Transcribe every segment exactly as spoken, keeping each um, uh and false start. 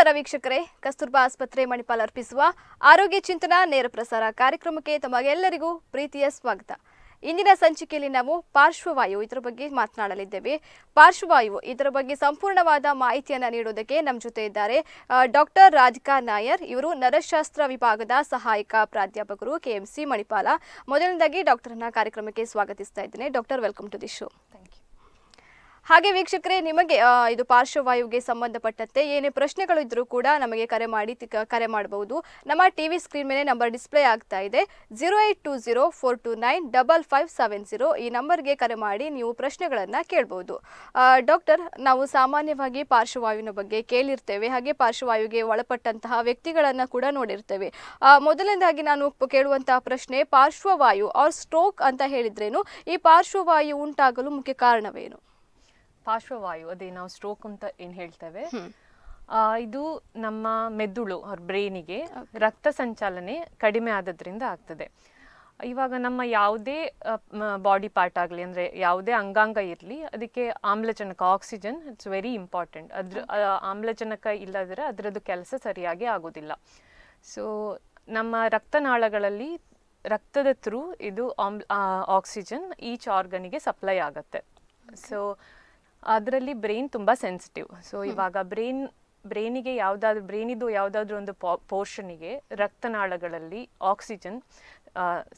नमस्कार वीक्षकरे ಕಸ್ತೂರ್ಬಾ ಆಸ್ಪತ್ರೆ ಮಣಿಪಾಲ್ ಅರ್ಪಿಸುವ ಆರೋಗ್ಯ ಚಿಂತನ ನೇರ ಪ್ರಸಾರ ಕಾರ್ಯಕ್ರಮಕ್ಕೆ ತಮಗೆಲ್ಲರಿಗೂ ಪ್ರೀತಿಯ ಸ್ವಾಗತ। ಇಂದಿನ ಸಂಚಿಕೆಯಲ್ಲಿ ನಾವು ಪಾರ್ಶ್ವವಾಯು ಇದರ ಬಗ್ಗೆ ಮಾತನಾಡಲಿದ್ದೇವೆ। ಪಾರ್ಶ್ವವಾಯು ಇದರ ಬಗ್ಗೆ ಸಂಪೂರ್ಣವಾದ ಮಾಹಿತಿಯನ್ನು ನೀಡೋದಕ್ಕೆ ನಮ್ಮ ಜೊತೆ ಇದ್ದಾರೆ ಡಾಕ್ಟರ್ ರಾಧಿಕಾ ನಾಯರ್। ಇವರು ನರಶಾಸ್ತ್ರ ವಿಭಾಗದ ಸಹಾಯಕ ಪ್ರಾಧ್ಯಾಪಕರು ಕೆಎಂಸಿ ಮಣಿಪಾಲ। ಮೊದಲನೇದಾಗಿ ಡಾಕ್ಟರ್ ಅನ್ನ ಕಾರ್ಯಕ್ರಮಕ್ಕೆ ಸ್ವಾಗತಿಸ್ತಾ ಇದ್ದೇನೆ। Doctor, welcome to the show. Thank you. ಹಾಗೆ ವೀಕ್ಷಕರೇ, ನಿಮಗೆ ಇದು ಪಾರ್ಶ್ವವಾಯುಗೆ ಸಂಬಂಧಪಟ್ಟಂತೆ ಏನೇ ಪ್ರಶ್ನೆಗಳು ಇದ್ದರೂ ಕೂಡ ನಮಗೆ ಕರೆ ಮಾಡಿ ಕರೆ ಮಾಡಬಹುದು। ನಮ್ಮ ಟಿವಿ ಸ್ಕ್ರೀನ್ ಮೇಲೆ ನಂಬರ್ ಡಿಸ್ಪ್ಲೇ ಆಗ್ತಾ ಇದೆ, zero eight two zero four two nine double five seven zero ಈ ನಂಬರ್ಗೆ ಕರೆ ಮಾಡಿ ನೀವು ಪ್ರಶ್ನೆಗಳನ್ನು ಕೇಳಬಹುದು। ಡಾಕ್ಟರ್, ನಾವು ಸಾಮಾನ್ಯವಾಗಿ ಪಾರ್ಶ್ವವಾಯುವಿನ ಬಗ್ಗೆ ಕೇಳಿರ್ತೇವೆ, ಹಾಗೆ ಪಾರ್ಶ್ವವಾಯುಗೆ ಒಳಪಟ್ಟಂತಹ ವ್ಯಕ್ತಿಗಳನ್ನು ಕೂಡ ನೋಡಿರ್ತೇವೆ। ಮೊದಲನೇದಾಗಿ ನಾನು ಕೇಳುವಂತಹ ಪ್ರಶ್ನೆ, ಪಾರ್ಶ್ವವಾಯು ಆರ್ ಸ್ಟ್ರೋಕ್ ಅಂತ ಹೇಳಿದ್ರೇನು? ಈ ಪಾರ್ಶ್ವವಾಯು ಉಂಟಾಗಲು ಮುಖ್ಯ ಕಾರಣವೇನು? ಪಾರ್ಶ್ವವಾಯು ಅದೇ ನಾವು ಸ್ಟ್ರೋಕ್ ಅಂತ ಏನ್ ಹೇಳ್ತೇವೆ, ಇದು ನಮ್ಮ ಮೆದುಳು ಅವ್ರ ಬ್ರೈನಿಗೆ ರಕ್ತ ಸಂಚಾಲನೆ ಕಡಿಮೆ ಆದದ್ರಿಂದ ಆಗ್ತದೆ। ಇವಾಗ ನಮ್ಮ ಯಾವುದೇ ಬಾಡಿ ಪಾರ್ಟ್ ಆಗಲಿ, ಅಂದರೆ ಯಾವುದೇ ಅಂಗಾಂಗ ಇರಲಿ, ಅದಕ್ಕೆ ಆಮ್ಲಜನಕ ಆಕ್ಸಿಜನ್ ಇಟ್ಸ್ ವೆರಿ ಇಂಪಾರ್ಟೆಂಟ್। ಅದ್ರ ಆಮ್ಲಜನಕ ಇಲ್ಲದ್ರೆ ಅದರದ್ದು ಕೆಲಸ ಸರಿಯಾಗಿ ಆಗೋದಿಲ್ಲ। ಸೊ ನಮ್ಮ ರಕ್ತನಾಳಗಳಲ್ಲಿ ರಕ್ತದ ಥ್ರೂ ಇದು ಆಮ್ಲ ಆಕ್ಸಿಜನ್ ಈಚ್ ಆರ್ಗನಿಗೆ ಸಪ್ಲೈ ಆಗುತ್ತೆ। ಸೊ ಅದರಲ್ಲಿ ಬ್ರೈನ್ ತುಂಬ ಸೆನ್ಸಿಟಿವ್। ಸೊ ಇವಾಗ ಬ್ರೈನ್ ಬ್ರೈನಿಗೆ ಯಾವುದಾದ್ರೂ ಬ್ರೈನಿದು ಯಾವುದಾದ್ರೂ ಒಂದು ಪೋ ಪೋರ್ಷನಿಗೆ ರಕ್ತನಾಳಗಳಲ್ಲಿ ಆಕ್ಸಿಜನ್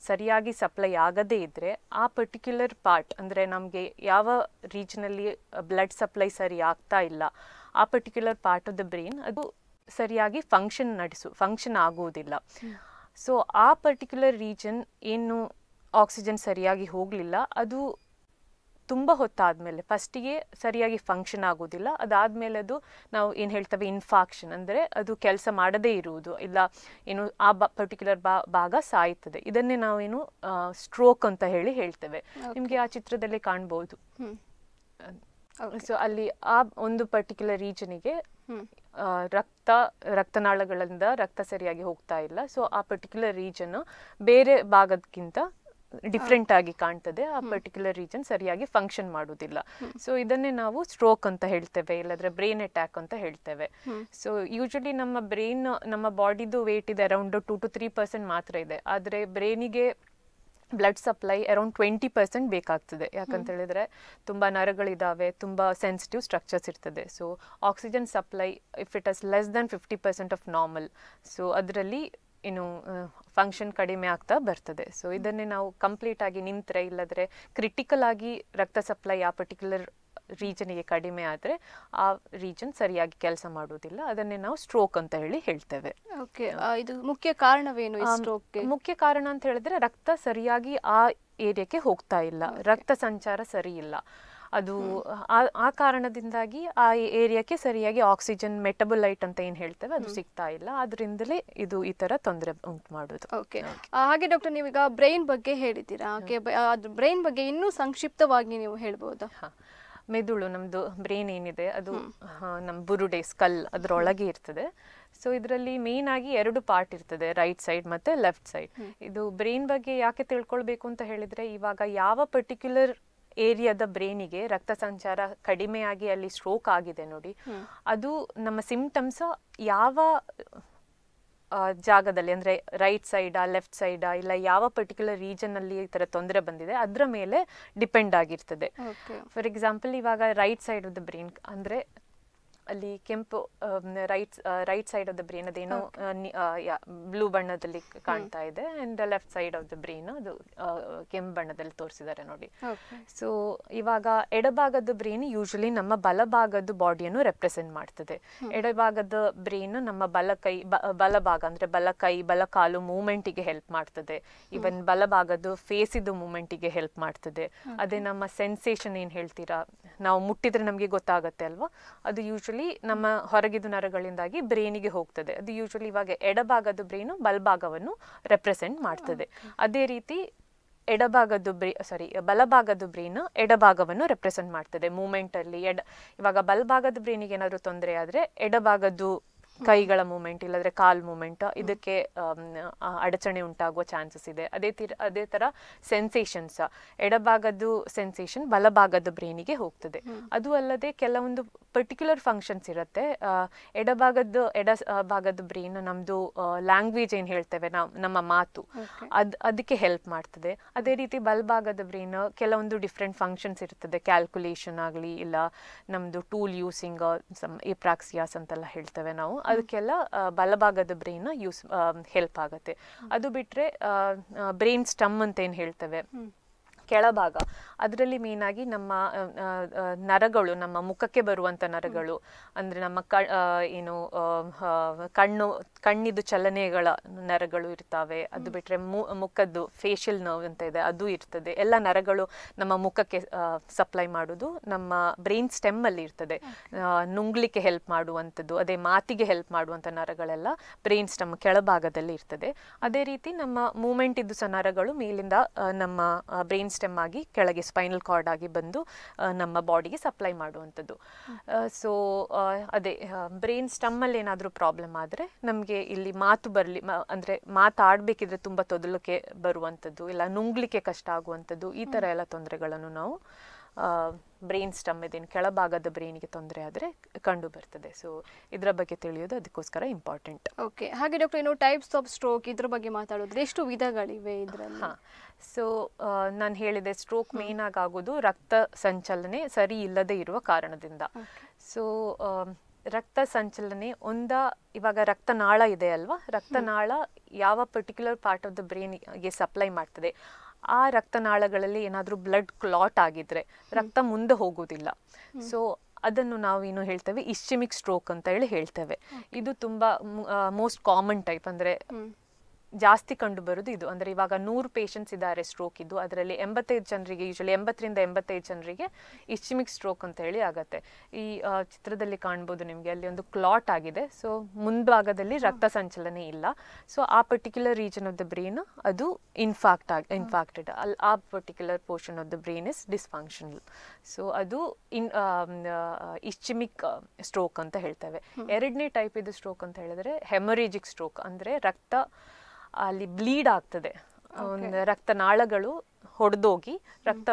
ಸರಿಯಾಗಿ ಸಪ್ಲೈ ಆಗದೇ ಇದ್ದರೆ ಆ ಪರ್ಟಿಕ್ಯುಲರ್ ಪಾರ್ಟ್, ಅಂದರೆ ನಮಗೆ ಯಾವ ರೀಜನಲ್ಲಿ ಬ್ಲಡ್ ಸಪ್ಲೈ ಸರಿ ಆಗ್ತಾ ಇಲ್ಲ, ಆ particular part of the brain ಅದು ಸರಿಯಾಗಿ ಫಂಕ್ಷನ್ ನಡೆಸು ಫಂಕ್ಷನ್ ಆಗುವುದಿಲ್ಲ। ಸೊ ಆ ಪರ್ಟಿಕ್ಯುಲರ್ ರೀಜನ್ ಏನು ಆಕ್ಸಿಜನ್ ಸರಿಯಾಗಿ ಹೋಗಲಿಲ್ಲ, ಅದು ತುಂಬ ಹೊತ್ತಾದಮೇಲೆ ಫಸ್ಟಿಗೆ ಸರಿಯಾಗಿ ಫಂಕ್ಷನ್ ಆಗೋದಿಲ್ಲ, ಅದಾದಮೇಲೆ ಅದು ನಾವು ಏನು ಹೇಳ್ತೇವೆ ಇನ್ಫಾಕ್ಷನ್, ಅಂದರೆ ಅದು ಕೆಲಸ ಮಾಡದೇ ಇರುವುದು ಇಲ್ಲ, ಏನು ಆ ಬ ಪರ್ಟಿಕ್ಯುಲರ್ ಬಾ ಭಾಗ ಸಾಯ್ತದೆ। ಇದನ್ನೇ ನಾವೇನು ಸ್ಟ್ರೋಕ್ ಅಂತ ಹೇಳಿ ಹೇಳ್ತೇವೆ। ನಿಮಗೆ ಆ ಚಿತ್ರದಲ್ಲೇ ಕಾಣ್ಬೋದು। ಸೊ ಅಲ್ಲಿ ಆ ಒಂದು ಪರ್ಟಿಕ್ಯುಲರ್ ರೀಜನಿಗೆ ರಕ್ತ ರಕ್ತನಾಳಗಳಿಂದ ರಕ್ತ ಸರಿಯಾಗಿ ಹೋಗ್ತಾ ಇಲ್ಲ, ಸೊ ಆ ಪರ್ಟಿಕ್ಯುಲರ್ ರೀಜನ್ ಬೇರೆ ಭಾಗಕ್ಕಿಂತ ಡಿಫ್ರೆಂಟ್ ಆಗಿ ಕಾಣ್ತದೆ, ಆ ಪರ್ಟಿಕ್ಯುಲರ್ ರೀಜನ್ ಸರಿಯಾಗಿ ಫಂಕ್ಷನ್ ಮಾಡೋದಿಲ್ಲ। ಸೊ ಇದನ್ನೇ ನಾವು ಸ್ಟ್ರೋಕ್ ಅಂತ ಹೇಳ್ತೇವೆ, ಇಲ್ಲಾಂದ್ರೆ ಬ್ರೈನ್ ಅಟ್ಯಾಕ್ ಅಂತ ಹೇಳ್ತೇವೆ। ಸೊ ಯೂಶಲಿ ನಮ್ಮ ಬ್ರೈನ್ ನಮ್ಮ ಬಾಡಿದು ವೇಟ್ ಇದೆ around two to three percent ಮಾತ್ರ ಇದೆ, ಆದರೆ ಬ್ರೈನಿಗೆ blood supply around twenty percent ಬೇಕಾಗ್ತದೆ। ಯಾಕಂತ ಹೇಳಿದ್ರೆ ತುಂಬ ನರಗಳಿದ್ದಾವೆ, ತುಂಬ ಸೆನ್ಸಿಟಿವ್ ಸ್ಟ್ರಕ್ಚರ್ಸ್ ಇರ್ತದೆ। So oxygen supply if it is less than fifty percent of normal, so ಅದರಲ್ಲಿ ಏನು ಫಂಕ್ಷನ್ ಕಡಿಮೆ ಆಗ್ತಾ ಬರ್ತದೆ। ಸೊ ಇದನ್ನೇ ನಾವು ಕಂಪ್ಲೀಟ್ ಆಗಿ ನಿಂತರೆ, ಇಲ್ಲದ್ರೆ ಕ್ರಿಟಿಕಲ್ ಆಗಿ ರಕ್ತ ಸಪ್ಲೈ ಆ ಪರ್ಟಿಕ್ಯುಲರ್ ರೀಜನಿಗೆ ಕಡಿಮೆ ಆದರೆ ಆ ರೀಜನ್ ಸರಿಯಾಗಿ ಕೆಲಸ ಮಾಡೋದಿಲ್ಲ, ಅದನ್ನೇ ನಾವು ಸ್ಟ್ರೋಕ್ ಅಂತ ಹೇಳಿ ಹೇಳ್ತೇವೆ। ಓಕೆ, ಇದು ಮುಖ್ಯ ಕಾರಣವೇನು ಸ್ಟ್ರೋಕ್ಗೆ? ಮುಖ್ಯ ಕಾರಣ ಅಂತ ಹೇಳಿದ್ರೆ ರಕ್ತ ಸರಿಯಾಗಿ ಆ ಏರಿಯಾಕ್ಕೆ ಹೋಗ್ತಾ ಇಲ್ಲ, ರಕ್ತ ಸಂಚಾರ ಸರಿ ಇಲ್ಲ, ಅದು ಆ ಕಾರಣದಿಂದಾಗಿ ಆ ಏರಿಯಾಕ್ಕೆ ಸರಿಯಾಗಿ ಆಕ್ಸಿಜನ್ ಮೆಟಬೊಲೈಟ್ ಅಂತ ಏನು ಹೇಳ್ತೇವೆ ಅದು ಸಿಗ್ತಾ ಇಲ್ಲ, ಅದರಿಂದಲೇ ಇದು ಈ ಥರ ತೊಂದರೆ ಉಂಟು ಮಾಡೋದು। ಓಕೆ, ಹಾಗೆ ಡಾಕ್ಟರ್, ನೀವೀಗ ಬ್ರೈನ್ ಬಗ್ಗೆ ಹೇಳಿದ್ದೀರಾ, ಅದು ಬ್ರೈನ್ ಬಗ್ಗೆ ಇನ್ನೂ ಸಂಕ್ಷಿಪ್ತವಾಗಿ ನೀವು ಹೇಳ್ಬೋದಾ? ಹಾಂ, ಮೆದುಳು ನಮ್ಮದು ಬ್ರೈನ್ ಏನಿದೆ ಅದು ನಮ್ಮ ಬುರುಡೆ ಸ್ಕಲ್ ಅದರೊಳಗೆ ಇರ್ತದೆ। ಸೊ ಇದರಲ್ಲಿ ಮೇನ್ ಆಗಿ ಎರಡು ಪಾರ್ಟ್ ಇರ್ತದೆ, ರೈಟ್ ಸೈಡ್ ಮತ್ತು ಲೆಫ್ಟ್ ಸೈಡ್। ಇದು ಬ್ರೈನ್ ಬಗ್ಗೆ ಯಾಕೆ ತಿಳ್ಕೊಳ್ಬೇಕು ಅಂತ ಹೇಳಿದರೆ, ಇವಾಗ ಯಾವ ಪರ್ಟಿಕ್ಯುಲರ್ ಏರಿಯಾದ ಬ್ರೈನಿಗೆ ರಕ್ತ ಸಂಚಾರ ಕಡಿಮೆಯಾಗಿ ಅಲ್ಲಿ ಸ್ಟ್ರೋಕ್ ಆಗಿದೆ ನೋಡಿ, ಅದು ನಮ್ಮ ಸಿಂಪ್ಟಮ್ಸ್ ಯಾವ ಜಾಗದಲ್ಲಿ, ಅಂದರೆ ರೈಟ್ ಸೈಡಾ ಲೆಫ್ಟ್ ಸೈಡಾ ಇಲ್ಲ ಯಾವ ಪರ್ಟಿಕ್ಯುಲರ್ ರೀಜನಲ್ಲಿ ಈ ಥರ ತೊಂದರೆ ಬಂದಿದೆ ಅದರ ಮೇಲೆ ಡಿಪೆಂಡ್ ಆಗಿರ್ತದೆ। ಫಾರ್ ಎಕ್ಸಾಂಪಲ್, ಇವಾಗ right side of the brain ಅಂದರೆ ಅಲ್ಲಿ ಕೆಂಪು right right side of the brain ಅದೇನೋ ಬ್ಲೂ ಬಣ್ಣದಲ್ಲಿ ಕಾಣ್ತಾ ಇದೆ, and left side of the brain ಅದು ಕೆಂಪು ಬಣ್ಣದಲ್ಲಿ ತೋರಿಸಿದ್ದಾರೆ ನೋಡಿ। ಸೊ ಇವಾಗ ಎಡಭಾಗದ ಬ್ರೈನ್ ಯೂಶಲಿ ನಮ್ಮ ಬಲಭಾಗದ ಬಾಡಿಯನ್ನು ರೆಪ್ರೆಸೆಂಟ್ ಮಾಡ್ತದೆ। ಎಡಭಾಗದ ಬ್ರೈನ್ ನಮ್ಮ ಬಲ ಕೈ ಬಲಭಾಗ ಅಂದರೆ ಬಲ ಕೈ ಬಲ ಕಾಲು ಮೂವ್ಮೆಂಟಿಗೆ ಹೆಲ್ಪ್ ಮಾಡ್ತದೆ, ಈವನ್ ಬಲಭಾಗದ ಫೇಸಿದು ಮೂವ್ಮೆಂಟಿಗೆ ಹೆಲ್ಪ್ ಮಾಡ್ತದೆ। ಅದೇ ನಮ್ಮ ಸೆನ್ಸೇಷನ್ ಏನು ಹೇಳ್ತೀರಾ, ನಾವು ಮುಟ್ಟಿದ್ರೆ ನಮಗೆ ಗೊತ್ತಾಗುತ್ತೆ ಅಲ್ವಾ, ಅದು ಯೂಶಲಿ ನಮ್ಮ ಹೊರಗಿದ ನರಗಳಿಂದಾಗಿ ಬ್ರೈನಿಗೆ ಹೋಗ್ತದೆ। ಅದು ಯೂಶಲಿ ಇವಾಗ ಎಡಭಾಗದ ಬ್ರೈನು ಬಲಭಾಗವನ್ನು ರೆಪ್ರೆಸೆಂಟ್ ಮಾಡ್ತದೆ, ಅದೇ ರೀತಿ ಎಡಭಾಗದ ಬ್ರೇ ಸಾರಿ ಬಲಭಾಗದ ಬ್ರೈನ್ ಎಡಭಾಗವನ್ನು ರೆಪ್ರೆಸೆಂಟ್ ಮಾಡ್ತದೆ ಮೂವ್ಮೆಂಟಲ್ಲಿ ಎಡ ಇವಾಗ ಬಲಭಾಗದ ಬ್ರೈನಿಗೆ ಏನಾದರೂ ತೊಂದರೆ ಆದರೆ ಎಡಭಾಗದ್ದು ಕೈಗಳ ಮೂಮೆಂಟ್ ಇಲ್ಲದ್ರೆ ಕಾಲ್ ಮೂಮೆಂಟ್ ಇದಕ್ಕೆ ಅಡಚಣೆ ಉಂಟಾಗುವ ಚಾನ್ಸಸ್ ಇದೆ. ಅದೇ ಅದೇ ತರ ಸೆನ್ಸೇಷನ್ಸ್ ಎಡಭಾಗದ ಸೆನ್ಸೇಷನ್ ಬಲಭಾಗದ ಬ್ರೈನ್ ಗೆ ಹೋಗ್ತದೆ. ಅದು ಅಲ್ಲದೆ ಕೆಲವೊಂದು ಪರ್ಟಿಕ್ಯುಲರ್ ಫಂಕ್ಷನ್ಸ್ ಇರುತ್ತೆ. ಎಡಭಾಗದ ಎಡ ಭಾಗದ ಬ್ರೈನ್ ನಮ್ದು ಲ್ಯಾಂಗ್ವೇಜ್ ಏನು ಹೇಳ್ತೇವೆ ನಾವು ನಮ್ಮ ಮಾತು ಅದ್ ಅದಕ್ಕೆ ಹೆಲ್ಪ್ ಮಾಡ್ತದೆ. ಅದೇ ರೀತಿ ಬಲಭಾಗದ ಬ್ರೈನ್ ಕೆಲವೊಂದು ಡಿಫ್ರೆಂಟ್ ಫಂಕ್ಷನ್ಸ್ ಇರ್ತದೆ, ಕ್ಯಾಲ್ಕುಲೇಷನ್ ಆಗಲಿ ಇಲ್ಲ ನಮ್ದು ಟೂಲ್ ಯೂಸಿಂಗ್ ಎಪ್ರಾಕ್ಸಿಯಾಸ್ ಅಂತೆಲ್ಲ ಹೇಳ್ತೇವೆ ನಾವು, ಅದಕ್ಕೆಲ್ಲ ಬಲಭಾಗದ ಬ್ರೈನ್ ಯೂಸ್ ಹೆಲ್ಪ್ ಆಗುತ್ತೆ. ಅದು ಬಿಟ್ಟರೆ ಬ್ರೈನ್ ಸ್ಟಮ್ ಅಂತ ಏನು ಹೇಳ್ತೇವೆ ಕೆಳಭಾಗ, ಅದರಲ್ಲಿ ಮೇನ್ ಆಗಿ ನಮ್ಮ ನರಗಳು ನಮ್ಮ ಮುಖಕ್ಕೆ ಬರುವಂಥ ನರಗಳು ಅಂದರೆ ನಮ್ಮ ಕ ಏನು ಕಣ್ಣು ಕಣ್ಣಿದು ಚಲನೆಗಳ ನರಗಳು ಇರ್ತವೆ. ಅದು ಬಿಟ್ಟರೆ ಮುಖದ್ದು ಫೇಶಿಯಲ್ ನರ್ವ್ ಅಂತ ಇದೆ ಅದು ಇರ್ತದೆ. ಎಲ್ಲ ನರಗಳು ನಮ್ಮ ಮುಖಕ್ಕೆ ಸಪ್ಲೈ ಮಾಡೋದು ನಮ್ಮ ಬ್ರೈನ್ ಸ್ಟೆಮ್ಮಲ್ಲಿ ಇರ್ತದೆ. ನುಂಗ್ಲಿಕ್ಕೆ ಹೆಲ್ಪ್ ಮಾಡುವಂಥದ್ದು ಅದೇ ಮಾತಿಗೆ ಹೆಲ್ಪ್ ಮಾಡುವಂಥ ನರಗಳೆಲ್ಲ ಬ್ರೈನ್ ಸ್ಟೆಮ್ ಕೆಳಭಾಗದಲ್ಲಿ ಇರ್ತದೆ. ಅದೇ ರೀತಿ ನಮ್ಮ ಮೂಮೆಂಟ್ ಇದ್ದು ಸಹ ನರಗಳು ಮೇಲಿಂದ ನಮ್ಮ ಬ್ರೈನ್ ಸ್ಟೆಮ್ ಆಗಿ ಕೆಳಗೆ ಸ್ಪೈನಲ್ ಕಾರ್ಡ್ ಆಗಿ ಬಂದು ನಮ್ಮ ಬಾಡಿಗೆ ಸಪ್ಲೈ ಮಾಡುವಂಥದ್ದು. ಸೊ ಅದೇ ಬ್ರೈನ್ ಸ್ಟಮ್ಮಲ್ಲಿ ಏನಾದರೂ ಪ್ರಾಬ್ಲಮ್ ಆದರೆ ನಮಗೆ ಇಲ್ಲಿ ಮಾತು ಬರಲಿ ಅಂದರೆ ಮಾತಾಡಬೇಕಿದ್ರೆ ತುಂಬ ತೊದಲಕ್ಕೆ ಬರುವಂಥದ್ದು ಇಲ್ಲ ನುಂಗ್ಲಿಕ್ಕೆ ಕಷ್ಟ ಆಗುವಂಥದ್ದು ಈ ಥರ ಎಲ್ಲ ತೊಂದರೆಗಳನ್ನು ನಾವು ಬ್ರೈನ್ ಸ್ಟಮ್ ಇದೇನು ಕೆಳಭಾಗದ ಬ್ರೈನಿಗೆ ತೊಂದರೆ ಆದರೆ ಕಂಡು ಬರ್ತದೆ. ಸೊ ಇದರ ಬಗ್ಗೆ ತಿಳಿಯೋದು ಅದಕ್ಕೋಸ್ಕರ ಇಂಪಾರ್ಟೆಂಟ್. ಓಕೆ, ಹಾಗೆ ಡಾಕ್ಟರ್ ಏನು ಟೈಪ್ಸ್ ಆಫ್ ಸ್ಟ್ರೋಕ್ ಇದ್ರ ಬಗ್ಗೆ ಮಾತಾಡೋದ್ರೆ ಎಷ್ಟು ವಿಧಗಳಿವೆ ಇದರಲ್ಲಿ? ಹಾಂ, ಸೊ ನಾನು ಹೇಳಿದೆ ಸ್ಟ್ರೋಕ್ ಮೇನ್ ಆಗಿ ಆಗೋದು ರಕ್ತ ಸಂಚಲನೆ ಸರಿ ಇಲ್ಲದೆ ಇರುವ ಕಾರಣದಿಂದ. ಸೊ ರಕ್ತ ಸಂಚಲನೆ ಒಂದ ಇವಾಗ ರಕ್ತನಾಳ ಇದೆ ಅಲ್ವಾ, ರಕ್ತನಾಳ ಯಾವ ಪರ್ಟಿಕ್ಯುಲರ್ ಪಾರ್ಟ್ ಆಫ್ ದ ಬ್ರೈನಿಗೆ ಸಪ್ಲೈ ಮಾಡ್ತದೆ. ಆ ರಕ್ತನಾಳಗಳಲ್ಲಿ ಏನಾದರೂ ಬ್ಲಡ್ ಕ್ಲಾಟ್ ಆಗಿದ್ರೆ ರಕ್ತ ಮುಂದೆ ಹೋಗೋದಿಲ್ಲ. ಸೊ ಅದನ್ನು ನಾವೇನು ಹೇಳ್ತೇವೆ ಇಶ್ಚೆಮಿಕ್ ಸ್ಟ್ರೋಕ್ ಅಂತ ಹೇಳಿ ಹೇಳ್ತೇವೆ. ಇದು ತುಂಬ ಮೋಸ್ಟ್ ಕಾಮನ್ ಟೈಪ್, ಅಂದರೆ ಜಾಸ್ತಿ ಕಂಡು ಬರೋದು ಇದು. ಅಂದರೆ ಇವಾಗ ನೂರು ಪೇಷಂಟ್ಸ್ ಇದ್ದಾರೆ ಸ್ಟ್ರೋಕ್ ಇದ್ದು, ಅದರಲ್ಲಿ ಎಂಬತ್ತೈದು ಜನರಿಗೆ ಯೂಶಲಿ ಎಂಬತ್ತರಿಂದ ಎಂಬತ್ತೈದು ಜನರಿಗೆ ಇಶ್ಚೆಮಿಕ್ ಸ್ಟ್ರೋಕ್ ಅಂತ ಹೇಳಿ ಆಗುತ್ತೆ. ಈ ಚಿತ್ರದಲ್ಲಿ ಕಾಣ್ಬೋದು ನಿಮಗೆ, ಅಲ್ಲಿ ಒಂದು ಕ್ಲಾಟ್ ಆಗಿದೆ. ಸೊ ಮುಂಭಾಗದಲ್ಲಿ ರಕ್ತ ಸಂಚಲನೆ ಇಲ್ಲ. ಸೊ ಆ particular region of the brain ಅದು ಇನ್ಫಾಕ್ಟ್ ಆಗಿ ಇನ್ಫಾಕ್ಟೆಡ್ ಅಲ್ಲಿ ಆ particular portion of the brain is dysfunctional. So ಅದು ಇನ್ ಇಶ್ಚೆಮಿಕ್ ಸ್ಟ್ರೋಕ್ ಅಂತ ಹೇಳ್ತೇವೆ. ಎರಡನೇ ಟೈಪ್ ಇದು ಸ್ಟ್ರೋಕ್ ಅಂತ ಹೇಳಿದ್ರೆ ಹೆಮೊರೇಜಿಕ್ ಸ್ಟ್ರೋಕ್, ಅಂದರೆ ರಕ್ತ ಅಲ್ಲಿ ಬ್ಲೀಡ್ ಆಗ್ತದೆ, ರಕ್ತನಾಳಗಳು ಹೊಡೆದೋಗಿ ರಕ್ತ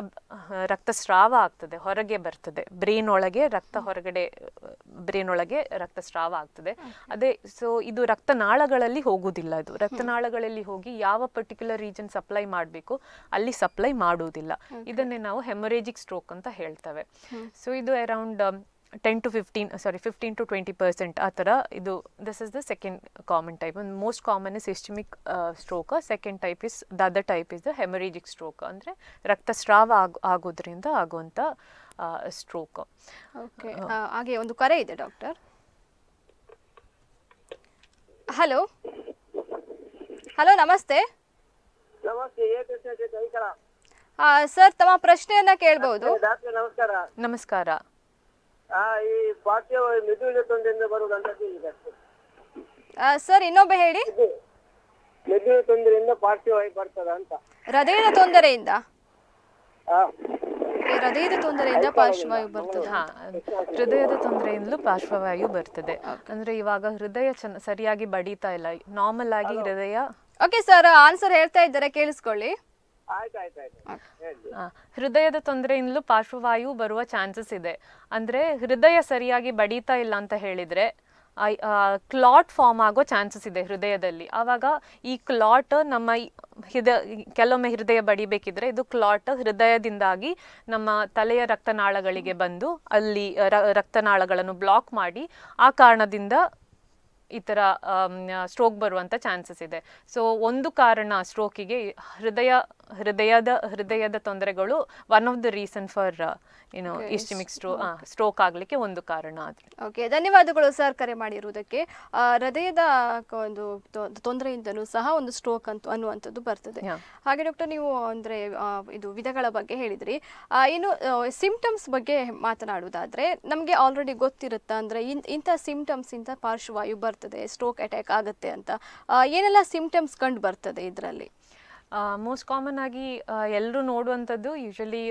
ರಕ್ತಸ್ರಾವ ಆಗ್ತದೆ, ಹೊರಗೆ ಬರ್ತದೆ. ಬ್ರೈನ್ ಒಳಗೆ ರಕ್ತ ಹೊರಗಡೆ ಬ್ರೈನ್ ಒಳಗೆ ರಕ್ತಸ್ರಾವ ಆಗ್ತದೆ. ಅದೇ ಸೊ ಇದು ರಕ್ತನಾಳಗಳಲ್ಲಿ ಹೋಗೋದಿಲ್ಲ. ಇದು ರಕ್ತನಾಳಗಳಲ್ಲಿ ಹೋಗಿ ಯಾವ ಪರ್ಟಿಕ್ಯುಲರ್ ರೀಜನ್ ಸಪ್ಲೈ ಮಾಡಬೇಕು ಅಲ್ಲಿ ಸಪ್ಲೈ ಮಾಡೋದಿಲ್ಲ. ಇದನ್ನೇ ನಾವು ಹೆಮೊರೇಜಿಕ್ ಸ್ಟ್ರೋಕ್ ಅಂತ ಹೇಳ್ತೇವೆ. ಸೊ ಇದು around ten to fifteen sorry fifteen to twenty percent ಆ ಥರ. ಇದು this is the second common type. Most common is ಇಶ್ಚೆಮಿಕ್ stroke. Second type is the other type is the haemorrhagic stroke, ಅಂದರೆ ರಕ್ತಸ್ರಾವ ಆಗೋ ಆಗೋದ್ರಿಂದ ಆಗುವಂಥ ಸ್ಟ್ರೋಕ್. ಓಕೆ, ಹಾಗೆ ಒಂದು ಕರೆ ಇದೆ ಡಾಕ್ಟರ್. ಹಲೋ ಹಲೋ ನಮಸ್ತೆ. ಸರ್, ತಮ್ಮ ಪ್ರಶ್ನೆಯನ್ನ ಕೇಳಬಹುದು? ನಮಸ್ಕಾರ. ಈ ಪಾಠ್ಯ ಮೆದುಳಿನ ತೊಂದರೆಯಿಂದ ಬರುವುದಂತ ಕೇಳಿದೆ ಸರ್. ಇನ್ನೊಬ್ಬ ಹೇಳಿ. ಮೆದುಳಿನ ತೊಂದರೆಯಿಂದ ಪಾರ್ಶ್ವವಾಗಿ ಬರ್ತದ ಅಂತ. ಹೃದಯದ ತೊಂದರೆಯಿಂದ ಹೃದಯದ ತೊಂದರೆಯಿಂದ ಪಾರ್ಶ್ವವಾಯು ಬರ್ತದೆ. ಹಾ, ಹೃದಯದ ತೊಂದರೆಯಿಂದಲೂ ಪಾರ್ಶ್ವವಾಯು ಬರ್ತದೆ. ಅಂದ್ರೆ ಇವಾಗ ಹೃದಯ ಸರಿಯಾಗಿ ಬಡಿತಾ ಇಲ್ಲ, ನಾರ್ಮಲ್ ಆಗಿ ಹೃದಯ. ಓಕೆ ಸರ್, ಆನ್ಸರ್ ಹೇಳ್ತಾ ಇದ್ದಾರೆ, ಕೇಳಿಸ್ಕೊಳ್ಳಿ. ಹೃದಯದ ತೊಂದರೆಯಿಂದಲೂ ಪಾರ್ಶ್ವವಾಯು ಬರುವ ಚಾನ್ಸಸ್ ಇದೆ. ಅಂದರೆ ಹೃದಯ ಸರಿಯಾಗಿ ಬಡಿತಾ ಇಲ್ಲ ಅಂತ ಹೇಳಿದರೆ ಕ್ಲಾಟ್ ಫಾರ್ಮ್ ಆಗೋ ಚಾನ್ಸಸ್ ಇದೆ ಹೃದಯದಲ್ಲಿ. ಆವಾಗ ಈ ಕ್ಲಾಟ್ ನಮ್ಮ ಹೃದಯ ಕೆಲವೊಮ್ಮೆ ಹೃದಯ ಬಡಿಬೇಕಿದ್ರೆ ಇದು ಕ್ಲಾಟ್ ಹೃದಯದಿಂದಾಗಿ ನಮ್ಮ ತಲೆಯ ರಕ್ತನಾಳಗಳಿಗೆ ಬಂದು ಅಲ್ಲಿ ರಕ್ತನಾಳಗಳನ್ನು ಬ್ಲಾಕ್ ಮಾಡಿ ಆ ಕಾರಣದಿಂದ ಈ ಥರ ಸ್ಟ್ರೋಕ್ ಬರುವಂಥ ಚಾನ್ಸಸ್ ಇದೆ. ಸೊ ಒಂದು ಕಾರಣ ಸ್ಟ್ರೋಕಿಗೆ ಹೃದಯ ಹೃದಯದ ಹೃದಯದ ತೊಂದರೆಗಳು one of the reason for ಏನು ಇಶ್ಚೆಮಿಕ್ ಸ್ಟ್ರೋ ಸ್ಟ್ರೋಕ್ ಆಗಲಿಕ್ಕೆ ಒಂದು ಕಾರಣ ಅದು. ಓಕೆ, ಧನ್ಯವಾದಗಳು ಸರ್ ಕರೆ ಮಾಡಿರುವುದಕ್ಕೆ. ಹೃದಯದ ಒಂದು ತೊಂದರೆಯಿಂದಲೂ ಸಹ ಒಂದು ಸ್ಟ್ರೋಕ್ ಅಂತ ಅನ್ನುವಂಥದ್ದು ಬರ್ತದೆ. ಹಾಗೆ ಡಾಕ್ಟರ್ ನೀವು ಅಂದರೆ ಇದು ವಿಧಗಳ ಬಗ್ಗೆ ಹೇಳಿದ್ರಿ. ಇನ್ನು ಸಿಂಪ್ಟಮ್ಸ್ ಬಗ್ಗೆ ಮಾತನಾಡುವುದಾದರೆ ನಮಗೆ ಆಲ್ರೆಡಿ ಗೊತ್ತಿರುತ್ತಾ, ಅಂದರೆ ಇನ್ ಇಂಥ ಸಿಂಪ್ಟಮ್ಸಿಂದ ಪಾರ್ಶ್ವವಾಯು ಬರ್ತದೆ, ಸ್ಟ್ರೋಕ್ ಅಟ್ಯಾಕ್ ಆಗುತ್ತೆ ಅಂತ ಏನೆಲ್ಲ ಸಿಂಪ್ಟಮ್ಸ್ ಕಂಡು ಬರ್ತದೆ ಇದರಲ್ಲಿ? मोस्ट कॉमन आगी एल्लू नोडुवंतद्दु यूजुअली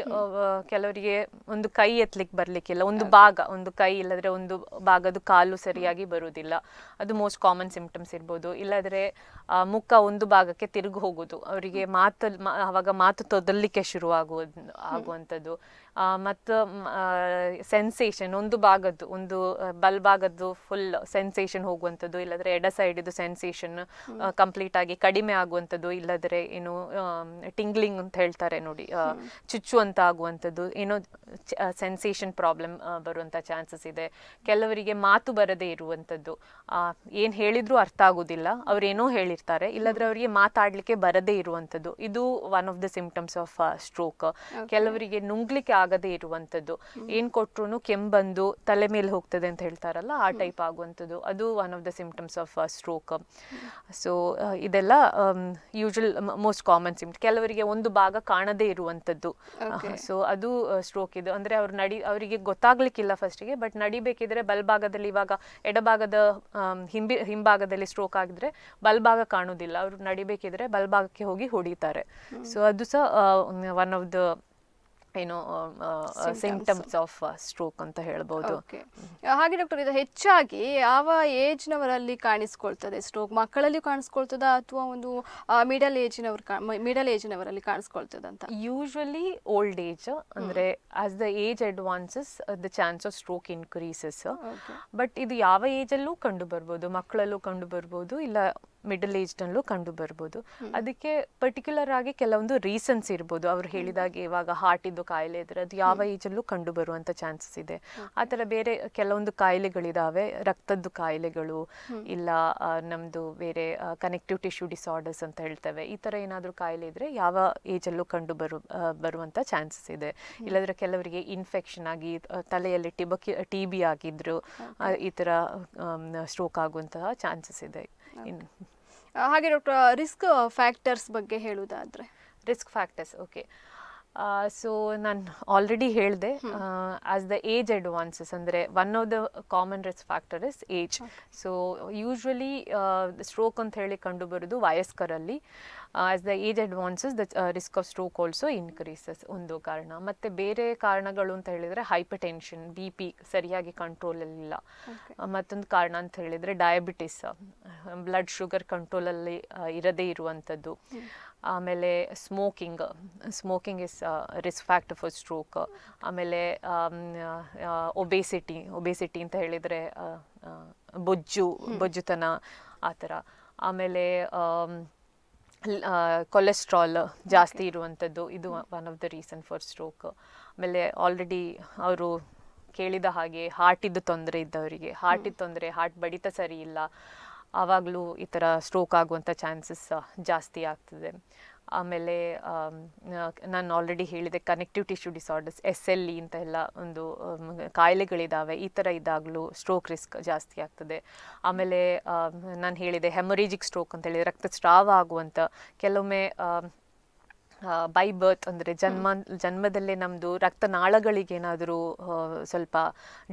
केलवरिगे ओंदु कै एत्तलिक्के बरलिक्किल्ल ओंदु भाग ओंदु कै इल्लद्रे ओंदु भागद कालु सरियागि बरोदिल्ल अदु मोस्ट कॉमन सिम्प्टम्स इरबहुदु इल्लद्रे मुख ओंदु भागक्के तिरुगि होगोदु अवरिगे मातु आवाग मातु तोदलिक्के शुरु आगुವಂತದ್ದು मत्तु सेन्सेशन ओंदु भागद ओंदु बल भागद फुल सेन्सेशन होगुವಂತದ್ದು इल्लद्रे एड साइड इदु सेन्सेशन कंप्लीट आगि कडिमे आगुವಂತದ್ದು इल्लद्रे एनु टिंग्लिंग अंत हेळ्तारे नोडि चुच्चु अंत आगुವಂತದ್ದು ಏನೋ ಸೆನ್ಸೇಷನ್ ಪ್ರಾಬ್ಲಮ್ ಬರುವಂತ ಚಾನ್ಸಸ್ ಇದೆ. ಕೆಲವರಿಗೆ ಮಾತು ಬರದೇ ಇರುವಂತದ್ದು ಏನು ಹೇಳಿದ್ರು ಅರ್ಥ ಆಗೋದಿಲ್ಲ, ಅವರು ಏನೋ ಹೇಳಿರ್ತಾರೆ ಇಲ್ಲದ್ರೆ ಅವರಿಗೆ ಮಾತಾಡಲಿಕ್ಕೆ ಬರದೇ ಇರುವಂತದ್ದು, ಇದು one of the symptoms of stroke. ಕೆಲವರಿಗೆ ನುಂಗ್ಲಿಕ್ಕೆ ಆಗದೇ ಇರುವಂತದ್ದು, ಏನು ಕೊಟ್ಟರೂ ಕೆಮ್ಮು ಬಂದು ತಲೆ ಮೇಲೆ ಹೋಗ್ತದೆ ಅಂತ ಹೇಳ್ತಾರಲ್ಲ ಆ ಟೈಪ್ ಆಗುವಂತದ್ದು, ಅದು one of the symptoms of stroke. So ಇದೆಲ್ಲ ಯೂಶುವಲ್ ಮೋಸ್ಟ್ ಕಾಮನ್ ಸಿಂಪ್ಟಮ್. ಕೆಲವರಿಗೆ ಒಂದು ಭಾಗ ಕಾಣದೇ ಇರುವಂತದ್ದು, ಸೊ ಅದು ಸ್ಟ್ರೋಕ್ ಇದು. ಅಂದರೆ ಅವ್ರು ನಡಿ ಅವರಿಗೆ ಗೊತ್ತಾಗ್ಲಿಕ್ಕಿಲ್ಲ ಫಸ್ಟಿಗೆ, ಬಟ್ ನಡಿಬೇಕಿದ್ರೆ ಬಲ್ಭಾಗದಲ್ಲಿ, ಇವಾಗ ಎಡಭಾಗದ ಹಿಂಬಿ ಹಿಂಭಾಗದಲ್ಲಿ ಸ್ಟ್ರೋಕ್ ಆಗಿದ್ರೆ ಬಲ್ಭಾಗ ಕಾಣೋದಿಲ್ಲ, ಅವರು ನಡಿಬೇಕಿದ್ರೆ ಬಲ್ಭಾಗಕ್ಕೆ ಹೋಗಿ ಹೊಡಿತಾರೆ. ಸೊ ಅದು ಸಹ ಒನ್ ಆಫ್ ದ ಏನು ಸಿಂಪ್ಟಮ್ಸ್ ಆಫ್ ಸ್ಟ್ರೋಕ್ ಅಂತ ಹೇಳ್ಬೋದು. ಹಾಗೆ ಡಾಕ್ಟರ್, ಇದು ಹೆಚ್ಚಾಗಿ ಯಾವ ಏಜ್ನವರಲ್ಲಿ ಕಾಣಿಸ್ಕೊಳ್ತದೆ ಸ್ಟ್ರೋಕ್? ಮಕ್ಕಳಲ್ಲಿ ಕಾಣಿಸ್ಕೊಳ್ತದ ಅಥವಾ ಒಂದು ಮಿಡಲ್ ಏಜ್ನವರು ಮಿಡಲ್ ಏಜ್ನವರಲ್ಲಿ ಕಾಣಿಸ್ಕೊಳ್ತದಂತ? ಯೂಶುವಲಿ ಓಲ್ಡ್ ಏಜ್, ಅಂದರೆ as the age advances the chance of stroke increases. But ಇದು ಯಾವ ಏಜಲ್ಲೂ ಕಂಡು ಬರ್ಬೋದು, ಮಕ್ಕಳಲ್ಲೂ ಕಂಡು ಬರ್ಬೋದು, ಇಲ್ಲ ಮಿಡಲ್ ಏಜ್ನಲ್ಲೂ ಕಂಡು ಬರ್ಬೋದು. ಅದಕ್ಕೆ ಪರ್ಟಿಕ್ಯುಲರ್ ಆಗಿ ಕೆಲವೊಂದು ರೀಸನ್ಸ್ ಇರ್ಬೋದು, ಅವ್ರು ಹೇಳಿದಾಗೆ ಇವಾಗ ಹಾರ್ಟಿದ್ದು ಕಾಯಿಲೆ ಇದ್ರೆ ಅದು ಯಾವ ಏಜಲ್ಲೂ ಕಂಡು ಬರುವಂಥ ಚಾನ್ಸಸ್ ಇದೆ. ಆ ಥರ ಬೇರೆ ಕೆಲವೊಂದು ಕಾಯಿಲೆಗಳಿದ್ದಾವೆ, ರಕ್ತದ್ದು ಕಾಯಿಲೆಗಳು, ಇಲ್ಲ ನಮ್ಮದು ಬೇರೆ ಕನೆಕ್ಟಿವ್ ಟಿಶ್ಯೂ ಡಿಸಾರ್ಡರ್ಸ್ ಅಂತ ಹೇಳ್ತೇವೆ, ಈ ಥರ ಏನಾದರೂ ಕಾಯಿಲೆ ಇದ್ದರೆ ಯಾವ ಏಜಲ್ಲೂ ಕಂಡು ಬರು ಬರುವಂಥ ಚಾನ್ಸಸ್ ಇದೆ. ಇಲ್ಲದ್ರೆ ಕೆಲವರಿಗೆ ಇನ್ಫೆಕ್ಷನ್ ಆಗಿ ತಲೆಯಲ್ಲಿ ಟಿಬಕಿ ಟಿ ಬಿ ಆಗಿದ್ರು ಈ ಥರ ಸ್ಟ್ರೋಕ್ ಆಗುವಂತಹ ಚಾನ್ಸಸ್ ಇದೆ. ಇನ್ನು ಹಾಗೆ ಡಾಕ್ಟರ್, ರಿಸ್ಕ್ ಫ್ಯಾಕ್ಟರ್ಸ್ ಬಗ್ಗೆ ಹೇಳುವುದಾದರೆ? Risk factors okay. ಸೊ ನಾನು ಆಲ್ರೆಡಿ ಹೇಳಿದೆ, ಆಸ್ ದ ಏಜ್ ಅಡ್ವಾನ್ಸಸ್, ಅಂದರೆ one of the common risk factor is age. So usually stroke ಅಂತ ಹೇಳಿ ಕಂಡುಬರೋದು ವಯಸ್ಕರಲ್ಲಿ. As the age advances the risk of stroke also increases, ಒಂದು ಕಾರಣ. ಮತ್ತು ಬೇರೆ ಕಾರಣಗಳು ಅಂತ ಹೇಳಿದರೆ ಹೈಪರ್ ಟೆನ್ಷನ್, ಬಿ ಪಿ ಸರಿಯಾಗಿ ಕಂಟ್ರೋಲಲ್ಲಿಲ್ಲ. ಮತ್ತೊಂದು ಕಾರಣ ಅಂತ ಹೇಳಿದರೆ ಡಯಾಬಿಟಿಸ್, ಬ್ಲಡ್ ಶುಗರ್ ಕಂಟ್ರೋಲಲ್ಲಿ ಇರದೇ ಇರುವಂಥದ್ದು. ಆಮೇಲೆ smoking, smoking is risk factor for stroke. ಆಮೇಲೆ ಒಬೇಸಿಟಿ, ಒಬೇಸಿಟಿ ಅಂತ ಹೇಳಿದರೆ ಬೊಜ್ಜು ಬೊಜ್ಜುತನ ಆ ಥರ. ಆಮೇಲೆ ಕೊಲೆಸ್ಟ್ರಾಲ್ ಜಾಸ್ತಿ ಇರುವಂಥದ್ದು, ಇದು one of the reason for stroke. ಆಮೇಲೆ ಆಲ್ರೆಡಿ ಅವರು ಕೇಳಿದ ಹಾಗೆ ಹಾರ್ಟಿದ್ದು ತೊಂದರೆ ಇದ್ದವರಿಗೆ, ಹಾರ್ಟಿದ ತೊಂದರೆ, ಹಾರ್ಟ್ ಬಡಿತ ಸರಿ ಇಲ್ಲ, ಆವಾಗಲೂ ಈ ಥರ ಸ್ಟ್ರೋಕ್ ಆಗುವಂಥ ಚಾನ್ಸಸ್ ಜಾಸ್ತಿ ಆಗ್ತದೆ. ಆಮೇಲೆ ನಾನು ಆಲ್ರೆಡಿ ಹೇಳಿದೆ connective tissue disorders, S L E ಅಂತ ಎಲ್ಲ ಒಂದು ಕಾಯಿಲೆಗಳಿದ್ದಾವೆ, ಈ ಥರ ಇದ್ದಾಗಲೂ ಸ್ಟ್ರೋಕ್ ರಿಸ್ಕ್ ಜಾಸ್ತಿ ಆಗ್ತದೆ. ಆಮೇಲೆ ನಾನು ಹೇಳಿದೆ ಹೆಮೊರೇಜಿಕ್ ಸ್ಟ್ರೋಕ್ ಅಂತ ಹೇಳಿದರೆ ರಕ್ತಸ್ರಾವ ಆಗುವಂಥ, ಕೆಲವೊಮ್ಮೆ ಬೈ ಬರ್ತ್ ಅಂದರೆ ಜನ್ಮ ಜನ್ಮದಲ್ಲೇ ನಮ್ಮದು ರಕ್ತನಾಳಗಳಿಗೇನಾದರೂ ಸ್ವಲ್ಪ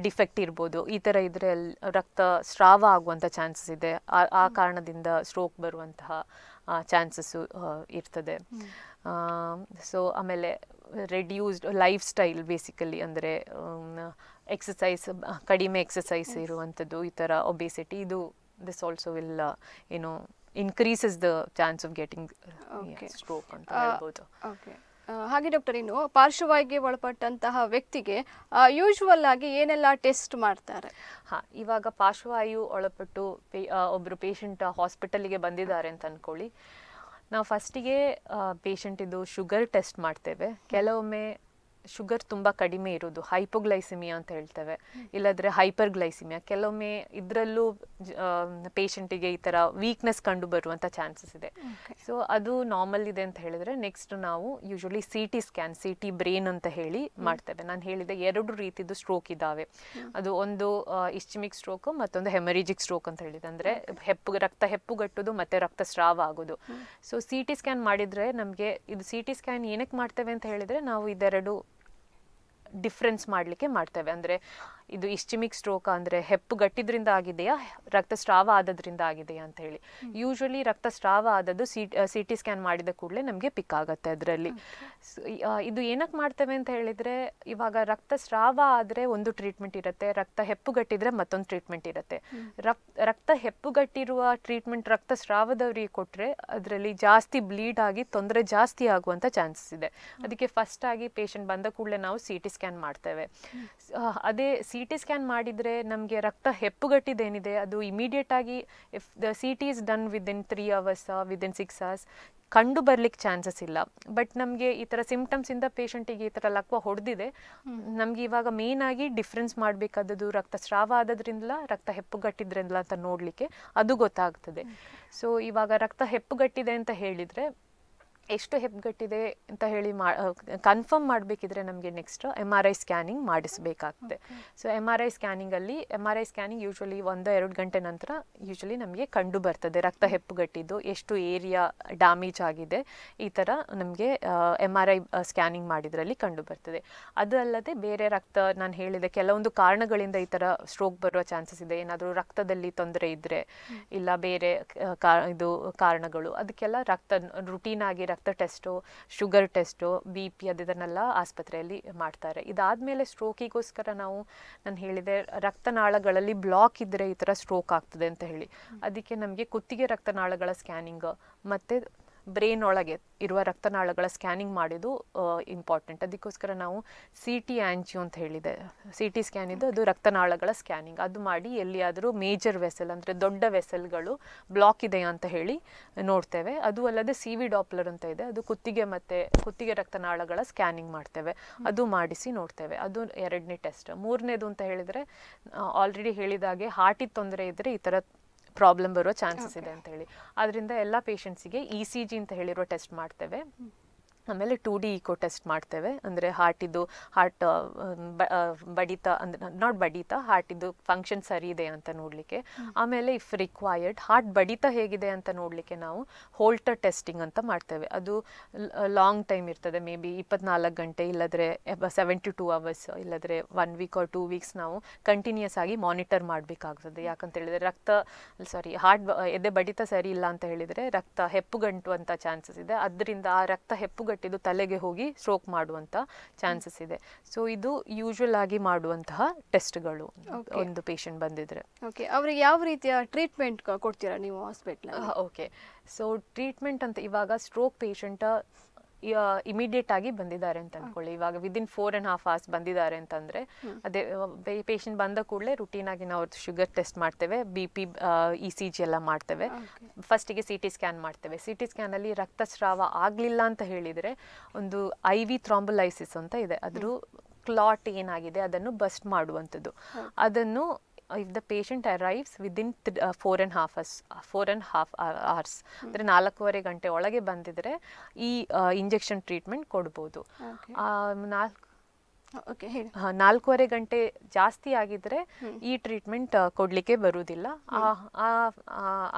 ಡಿಫೆಕ್ಟ್ ಇರ್ಬೋದು, ಈ ಥರ ಇದ್ದರೆ ಅಲ್ಲಿ ರಕ್ತ ಸ್ರಾವ ಆಗುವಂಥ ಚಾನ್ಸಸ್ ಇದೆ, ಆ ಆ ಕಾರಣದಿಂದ ಸ್ಟ್ರೋಕ್ ಬರುವಂತಹ ಚಾನ್ಸಸ್ಸು ಇರ್ತದೆ. ಸೊ ಆಮೇಲೆ ರೆಡ್ಯೂಸ್ಡ್ ಲೈಫ್ ಸ್ಟೈಲ್ ಬೇಸಿಕಲಿ, ಅಂದರೆ ಎಕ್ಸಸೈಸ್, ಕಡಿಮೆ ಎಕ್ಸಸೈಸ್ ಇರುವಂಥದ್ದು, ಈ ಥರ ಒಬೇಸಿಟಿ, ಇದು ದಿಸ್ ಆಲ್ಸೋ ವಿಲ್ ಏನೋ increases the chance of getting uh, okay. yeah, stroke on uh, okay. ಹಾಗೆ ಡಾಕ್ಟರ್, ಇನ್ನು ಪಾರ್ಶ್ವವಾಯುಗೆ ಒಳಪಟ್ಟಂತಹ ವ್ಯಕ್ತಿಗೆ ಯೂಶುವಲ್ ಆಗಿ ಏನೆಲ್ಲ ಟೆಸ್ಟ್ ಮಾಡ್ತಾರೆ? ಹಾಂ, ಇವಾಗ ಪಾರ್ಶ್ವವಾಯು ಒಳಪಟ್ಟು ಒಬ್ಬರು ಪೇಷಂಟ್ ಹಾಸ್ಪಿಟಲ್ಗೆ ಬಂದಿದ್ದಾರೆ ಅಂತ ಅಂದ್ಕೊಳ್ಳಿ, ನಾವು ಫಸ್ಟಿಗೆ ಪೇಷಂಟಿದು ಶುಗರ್ ಟೆಸ್ಟ್ ಮಾಡ್ತೇವೆ. ಕೆಲವೊಮ್ಮೆ ಶುಗರ್ ತುಂಬ ಕಡಿಮೆ ಇರೋದು, ಹೈಪೋಗ್ಲೈಸಿಮಿಯಾ ಅಂತ ಹೇಳ್ತೇವೆ, ಇಲ್ಲದ್ರೆ ಹೈಪರ್ ಗ್ಲೈಸಿಮಿಯಾ. ಕೆಲವೊಮ್ಮೆ ಇದರಲ್ಲೂ ಪೇಷಂಟಿಗೆ ಈ ಥರ ವೀಕ್ನೆಸ್ ಕಂಡು ಬರುವಂಥ ಚಾನ್ಸಸ್ ಇದೆ. ಸೊ ಅದು ನಾರ್ಮಲ್ ಇದೆ ಅಂತ ಹೇಳಿದರೆ, ನೆಕ್ಸ್ಟ್ ನಾವು usually C T scan, C T brain ಅಂತ ಹೇಳಿ ಮಾಡ್ತೇವೆ. ನಾನು ಹೇಳಿದೆ ಎರಡು ರೀತಿಯದ್ದು ಸ್ಟ್ರೋಕ್ ಇದ್ದಾವೆ, ಅದು ಒಂದು ಇಸ್ಚಿಮಿಕ್ ಸ್ಟ್ರೋಕ್, ಮತ್ತೊಂದು ಹೆಮರಿಜಿಕ್ ಸ್ಟ್ರೋಕ್ ಅಂತ ಹೇಳಿದೆ, ಅಂದರೆ ಹೆಪ್ಪು ರಕ್ತ ಹೆಪ್ಪುಗಟ್ಟೋದು ಮತ್ತು ರಕ್ತ ಸ್ರಾವ ಆಗೋದು. ಸೊ ಸಿ ಟಿ ಸ್ಕ್ಯಾನ್ ಮಾಡಿದರೆ ನಮಗೆ ಇದು, ಸಿ ಟಿ ಸ್ಕ್ಯಾನ್ ಏನಕ್ಕೆ ಮಾಡ್ತೇವೆ ಅಂತ ಹೇಳಿದರೆ, ನಾವು ಇದೆರಡು ಡಿಫ್ರೆನ್ಸ್ ಮಾಡಲಿಕ್ಕೆ ಮಾಡ್ತೇವೆ. ಅಂದರೆ ಇದು ಇಸ್ಚೆಮಿಕ್ ಸ್ಟ್ರೋಕ್ ಅಂದ್ರೆ ಹೆಪ್ಪುಗಟ್ಟಿದ್ರಿಂದ ಆಗಿದೆಯಾ ರಕ್ತಸ್ರಾವ ಆದದ್ರಿಂದ ಆಗಿದೆಯಾ ಅಂತ ಹೇಳಿ ಯೂಶುವಲಿ ರಕ್ತಸ್ರಾವ ಆದದ್ದು ಸಿಟಿ ಸ್ಕ್ಯಾನ್ ಮಾಡಿದ ಕೂಡಲೇ ನಮಗೆ ಪಿಕ್ ಆಗುತ್ತೆ ಅದರಲ್ಲಿ. ಇದು ಏನಕ್ಕೆ ಮಾಡ್ತೇವೆ ಅಂತ ಹೇಳಿದ್ರೆ ಇವಾಗ ರಕ್ತಸ್ರಾವ ಆದರೆ ಒಂದು ಟ್ರೀಟ್ಮೆಂಟ್ ಇರುತ್ತೆ, ರಕ್ತ ಹೆಪ್ಪುಗಟ್ಟಿದ್ರೆ ಮತ್ತೊಂದು ಟ್ರೀಟ್ಮೆಂಟ್ ಇರುತ್ತೆ. ರಕ್ತ ಹೆಪ್ಪುಗಟ್ಟಿರುವ ಟ್ರೀಟ್ಮೆಂಟ್ ರಕ್ತಸ್ರಾವದವರಿಗೆ ಕೊಟ್ಟರೆ ಅದರಲ್ಲಿ ಜಾಸ್ತಿ ಬ್ಲೀಡ್ ಆಗಿ ತೊಂದರೆ ಜಾಸ್ತಿ ಆಗುವಂಥ ಚಾನ್ಸಸ್ ಇದೆ. ಅದಕ್ಕೆ ಫಸ್ಟ್ ಆಗಿ ಪೇಷಂಟ್ ಬಂದ ಕೂಡಲೇ ನಾವು ಸಿ ಟಿ ಸ್ಕ್ಯಾನ್ ಮಾಡ್ತೇವೆ. ಅದೇ ಸಿ ಟಿ ಸ್ಕ್ಯಾನ್ ಮಾಡಿದರೆ ನಮಗೆ ರಕ್ತ ಹೆಪ್ಪುಗಟ್ಟಿದ್ದೇನಿದೆ ಅದು ಇಮಿಡಿಯೇಟ್ ಆಗಿ if the C T is done within three hours within six hours ಕಂಡು ಬರ್ಲಿಕ್ಕೆ ಚಾನ್ಸಸ್ ಇಲ್ಲ. ಬಟ್ ನಮಗೆ ಈ ಥರ ಸಿಂಪ್ಟಮ್ಸಿಂದ ಪೇಷಂಟಿಗೆ ಈ ಥರ ಲಕ್ವ ಹೊಡೆದಿದೆ, ನಮಗೆ ಇವಾಗ ಮೇನ್ ಆಗಿ ಡಿಫ್ರೆನ್ಸ್ ಮಾಡಬೇಕಾದದ್ದು ರಕ್ತಸ್ರಾವ ಆದದ್ರಿಂದಲ ರಕ್ತ ಹೆಪ್ಪುಗಟ್ಟಿದ್ರಿಂದಲ ಅಂತ ನೋಡಲಿಕ್ಕೆ ಅದು ಗೊತ್ತಾಗ್ತದೆ. ಸೊ ಇವಾಗ ರಕ್ತ ಹೆಪ್ಪುಗಟ್ಟಿದೆ ಅಂತ ಹೇಳಿದರೆ ಎಷ್ಟು ಹೆಪ್ಪುಗಟ್ಟಿದೆ ಅಂತ ಹೇಳಿ ಮಾ ಕನ್ಫರ್ಮ್ ಮಾಡಬೇಕಿದ್ರೆ ನಮಗೆ next M R I scanning ಮಾಡಿಸಬೇಕಾಗ್ತದೆ. ಸೊ ಎಮ್ ಆರ್ ಐ ಸ್ಕ್ಯಾನಿಂಗಲ್ಲಿ M R I scanning usually ಒಂದು ಎರಡು ಗಂಟೆ ನಂತರ ಯೂಶ್ವಲಿ ನಮಗೆ ಕಂಡು ಬರ್ತದೆ ರಕ್ತ ಹೆಪ್ಪುಗಟ್ಟಿದ್ದು ಎಷ್ಟು ಏರಿಯಾ ಡ್ಯಾಮೇಜ್ ಆಗಿದೆ ಈ ಥರ ನಮಗೆ ಎಮ್ ಆರ್ ಐ ಸ್ಕ್ಯಾನಿಂಗ್ ಮಾಡಿದ್ರಲ್ಲಿ ಕಂಡು ಬರ್ತದೆ. ಅದು ಅಲ್ಲದೆ ಬೇರೆ ರಕ್ತ ನಾನು ಹೇಳಿದೆ ಕೆಲವೊಂದು ಕಾರಣಗಳಿಂದ ಈ ಥರ ಸ್ಟ್ರೋಕ್ ಬರುವ ಚಾನ್ಸಸ್ ಇದೆ. ಏನಾದರೂ ರಕ್ತದಲ್ಲಿ ತೊಂದರೆ ಇದ್ದರೆ ಇಲ್ಲ ಬೇರೆ ಕಾ ಇದು ಕಾರಣಗಳು ಅದಕ್ಕೆಲ್ಲ ರಕ್ತ ರುಟೀನ್ ಆಗಿ ರಕ್ತ test sugar test B P ಅದು ಇದನ್ನೆಲ್ಲ ಆಸ್ಪತ್ರೆಯಲ್ಲಿ ಮಾಡ್ತಾರೆ. ಇದಾದಮೇಲೆ ಸ್ಟ್ರೋಕಿಗೋಸ್ಕರ ನಾವು ನಾನು ಹೇಳಿದೆ ರಕ್ತನಾಳಗಳಲ್ಲಿ ಬ್ಲಾಕ್ ಇದ್ದರೆ ಈ ಥರ ಸ್ಟ್ರೋಕ್ ಆಗ್ತದೆ ಅಂತ ಹೇಳಿ ಅದಕ್ಕೆ ನಮಗೆ ಕುತ್ತಿಗೆ ರಕ್ತನಾಳಗಳ ಸ್ಕ್ಯಾನಿಂಗ್ ಮತ್ತು ಬ್ರೈನ್ ಒಳಗೆ ಇರುವ ರಕ್ತನಾಳಗಳ ಸ್ಕ್ಯಾನಿಂಗ್ ಮಾಡೋದು ಇಂಪಾರ್ಟೆಂಟ್. ಅದಕ್ಕೋಸ್ಕರ ನಾವು ಸಿ ಟಿ ಆ್ಯಂಜಿಯೋ ಅಂತ ಹೇಳಿದೆ ಸಿ ಟಿ ಸ್ಕ್ಯಾನ್ ಇದ್ದು ಅದು ರಕ್ತನಾಳಗಳ ಸ್ಕ್ಯಾನಿಂಗ್ ಅದು ಮಾಡಿ ಎಲ್ಲಿಯಾದರೂ ಮೇಜರ್ ವೆಸಲ್ ಅಂದರೆ ದೊಡ್ಡ ವೆಸಲ್ಗಳು ಬ್ಲಾಕ್ ಇದೆಯಾ ಅಂತ ಹೇಳಿ ನೋಡ್ತೇವೆ. ಅದು ಅಲ್ಲದೆ ಸಿ ವಿ ಡಾಪ್ಲರ್ ಅಂತ ಇದೆ, ಅದು ಕುತ್ತಿಗೆ ಮತ್ತು ಕುತ್ತಿಗೆ ರಕ್ತನಾಳಗಳ ಸ್ಕ್ಯಾನಿಂಗ್ ಮಾಡ್ತೇವೆ, ಅದು ಮಾಡಿಸಿ ನೋಡ್ತೇವೆ. ಅದು ಎರಡನೇ ಟೆಸ್ಟ್. ಮೂರನೇದು ಅಂತ ಹೇಳಿದರೆ ಆಲ್ರೆಡಿ ಹೇಳಿದಾಗೆ ಹಾರ್ಟಿಗೆ ತೊಂದರೆ ಇದ್ದರೆ ಈ ಥರ ಪ್ರಾಬ್ಲಮ್ ಬರೋ ಚಾನ್ಸಸ್ ಇದೆ ಅಂತ ಹೇಳಿ ಅದರಿಂದ ಎಲ್ಲ ಪೇಷಂಟ್ಸಿಗೆ ಇ ಸಿ ಜಿ ಅಂತ ಹೇಳಿರೋ ಟೆಸ್ಟ್ ಮಾಡ್ತೇವೆ. ಆಮೇಲೆ ಟು ಡಿ ಈಕೋ ಟೆಸ್ಟ್ ಮಾಡ್ತೇವೆ, ಅಂದರೆ ಹಾರ್ಟಿದು ಹಾರ್ಟ್ ಬಡಿತ ಅಂದರೆ ನಾಟ್ ಬಡಿತ ಹಾರ್ಟಿದು ಫಂಕ್ಷನ್ ಸರಿ ಇದೆ ಅಂತ ನೋಡಲಿಕ್ಕೆ. ಆಮೇಲೆ ಇಫ್ ರಿಕ್ವೈರ್ಡ್ ಹಾರ್ಟ್ ಬಡಿತ ಹೇಗಿದೆ ಅಂತ ನೋಡಲಿಕ್ಕೆ ನಾವು ಹೋಲ್ಟರ್ ಟೆಸ್ಟಿಂಗ್ ಅಂತ ಮಾಡ್ತೇವೆ. ಅದು ಲಾಂಗ್ ಟೈಮ್ ಇರ್ತದೆ, ಮೇ ಬಿ ಇಪ್ಪತ್ನಾಲ್ಕು ಗಂಟೆ ಇಲ್ಲದ್ರೆ ಸೆವೆಂಟಿ ಟು ಅವರ್ಸ್ ಇಲ್ಲದ್ರೆ one week or two weeks ನಾವು ಕಂಟಿನ್ಯೂಸ್ ಆಗಿ ಮಾನಿಟರ್ ಮಾಡಬೇಕಾಗ್ತದೆ. ಯಾಕಂತ ಹೇಳಿದರೆ ರಕ್ತ ಸಾರಿ ಹಾರ್ಟ್ ಎದೆ ಬಡಿತ ಸರಿ ಇಲ್ಲ ಅಂತ ಹೇಳಿದರೆ ರಕ್ತ ಹೆಪ್ಪುಗಂಟುವಂಥ ಚಾನ್ಸಸ್ ಇದೆ, ಅದರಿಂದ ಆ ರಕ್ತ ಹೆಪ್ಪುಗಂಟು ಇದು ತಲೆಗೆ ಹೋಗಿ ಸ್ಟ್ರೋಕ್ ಮಾಡುವಂತ ಚಾನ್ಸಸ್ ಇದೆ. ಸೊ ಇದು ಯೂಶುವಲ್ ಆಗಿ ಮಾಡುವಂತಹ ಟೆಸ್ಟ್ಗಳು ಒಂದು ಪೇಷಂಟ್ ಬಂದಿದ್ರೆ. ಓಕೆ, ಅವರಿಗೆ ಯಾವ ರೀತಿಯ ಟ್ರೀಟ್ಮೆಂಟ್ ಕೊಡ್ತೀರಾ ನೀವು ಹಾಸ್ಪಿಟಲ್? ಓಕೆ, ಸೊ ಟ್ರೀಟ್ಮೆಂಟ್ ಅಂತ ಇವಾಗ ಸ್ಟ್ರೋಕ್ ಪೇಷಂಟ್ ಇಮಿಡಿಯೇಟ್ ಆಗಿ ಬಂದಿದ್ದಾರೆ ಅಂತ ಅಂದ್ಕೊಳ್ಳಿ, ಇವಾಗ within four and half hours ಬಂದಿದ್ದಾರೆ ಅಂತಂದರೆ ಅದೇ ಪೇಷಂಟ್ ಬಂದ ಕೂಡಲೇ ರುಟೀನ್ ಆಗಿ ನಾವು ಶುಗರ್ ಟೆಸ್ಟ್ ಮಾಡ್ತೇವೆ, B P E C G ಎಲ್ಲ ಮಾಡ್ತೇವೆ. ಫಸ್ಟಿಗೆ ಸಿ ಟಿ ಸ್ಕ್ಯಾನ್ ಮಾಡ್ತೇವೆ. ಸಿ ಟಿ ಸ್ಕ್ಯಾನಲ್ಲಿ ರಕ್ತಸ್ರಾವ ಆಗಲಿಲ್ಲ ಅಂತ ಹೇಳಿದರೆ ಒಂದು ಐ ವಿ ಥ್ರಾಂಬೊಲೈಸಿಸ್ ಅಂತ ಇದೆ, ಅದ್ರ ಕ್ಲಾಟ್ ಏನಾಗಿದೆ ಅದನ್ನು ಬಸ್ಟ್ ಮಾಡುವಂಥದ್ದು. ಅದನ್ನು if the patient arrives within four and half hours four and half hours ಅಂದರೆ ನಾಲ್ಕೂವರೆ ಗಂಟೆ ಒಳಗೆ ಬಂದಿದ್ದರೆ ಈ ಇಂಜೆಕ್ಷನ್ ಟ್ರೀಟ್ಮೆಂಟ್ ಕೊಡ್ಬೋದು. ನಾಲ್ಕು ನಾಲ್ಕೂವರೆ ಗಂಟೆ ಜಾಸ್ತಿ ಆಗಿದ್ರೆ ಈ ಟ್ರೀಟ್ಮೆಂಟ್ ಕೊಡಲಿಕ್ಕೆ ಬರುವುದಿಲ್ಲ.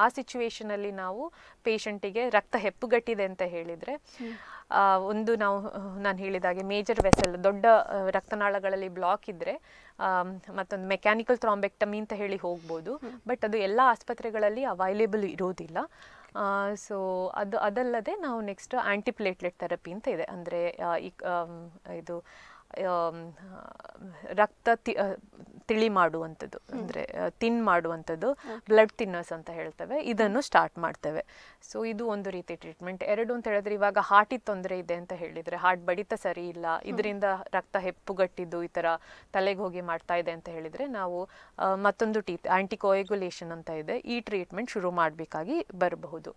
ಆ ಸಿಚುವೇಶನಲ್ಲಿ ನಾವು ಪೇಷಂಟಿಗೆ ರಕ್ತ ಹೆಪ್ಪುಗಟ್ಟಿದೆ ಅಂತ ಹೇಳಿದರೆ ಒಂದು ನಾವು ನಾನು ಹೇಳಿದಾಗೆ ಮೇಜರ್ ವೆಸಲ್ ದೊಡ್ಡ ರಕ್ತನಾಳಗಳಲ್ಲಿ ಬ್ಲಾಕ್ ಇದ್ದರೆ ಮತ್ತೊಂದು ಮೆಕ್ಯಾನಿಕಲ್ ಥ್ರಾಂಬೆಕ್ಟಮಿ ಅಂತ ಹೇಳಿ ಹೋಗ್ಬೋದು, ಬಟ್ ಅದು ಎಲ್ಲ ಆಸ್ಪತ್ರೆಗಳಲ್ಲಿ ಅವೈಲೇಬಲ್ ಇರೋದಿಲ್ಲ. ಸೊ ಅದು ಅದಲ್ಲದೆ ನಾವು ನೆಕ್ಸ್ಟ್ ಆ್ಯಂಟಿಪ್ಲೇಟ್ಲೆಟ್ ಥೆರಪಿ ಅಂತ ಇದೆ, ಅಂದರೆ ಇದು ರಕ್ತ ತಿ ತಿಳಿ ಮಾಡುವಂಥದ್ದು ಅಂದರೆ ತಿನ್ ಮಾಡುವಂಥದ್ದು ಬ್ಲಡ್ ತಿನ್ನರ್ಸ್ ಅಂತ ಹೇಳ್ತೇವೆ, ಇದನ್ನು ಸ್ಟಾರ್ಟ್ ಮಾಡ್ತೇವೆ. ಸೊ ಇದು ಒಂದು ರೀತಿ ಟ್ರೀಟ್ಮೆಂಟ್. ಎರಡು ಅಂತ ಹೇಳಿದ್ರೆ ಇವಾಗ ಹಾರ್ಟಿಗೆ ತೊಂದರೆ ಇದೆ ಅಂತ ಹೇಳಿದರೆ ಹಾರ್ಟ್ ಬಡಿತ ಸರಿ ಇಲ್ಲ ಇದರಿಂದ ರಕ್ತ ಹೆಪ್ಪುಗಟ್ಟಿದ್ದು ಈ ಥರ ತಲೆಗೆ ಹೋಗಿ ಮಾಡ್ತಾ ಇದೆ ಅಂತ ಹೇಳಿದರೆ ನಾವು ಮತ್ತೊಂದು ಟೀ ಆ್ಯಂಟಿಕೋಯಾಗ್ಯುಲೇಷನ್ ಅಂತ ಇದೆ, ಈ ಟ್ರೀಟ್ಮೆಂಟ್ ಶುರು ಮಾಡಬೇಕಾಗಿ ಬರಬಹುದು.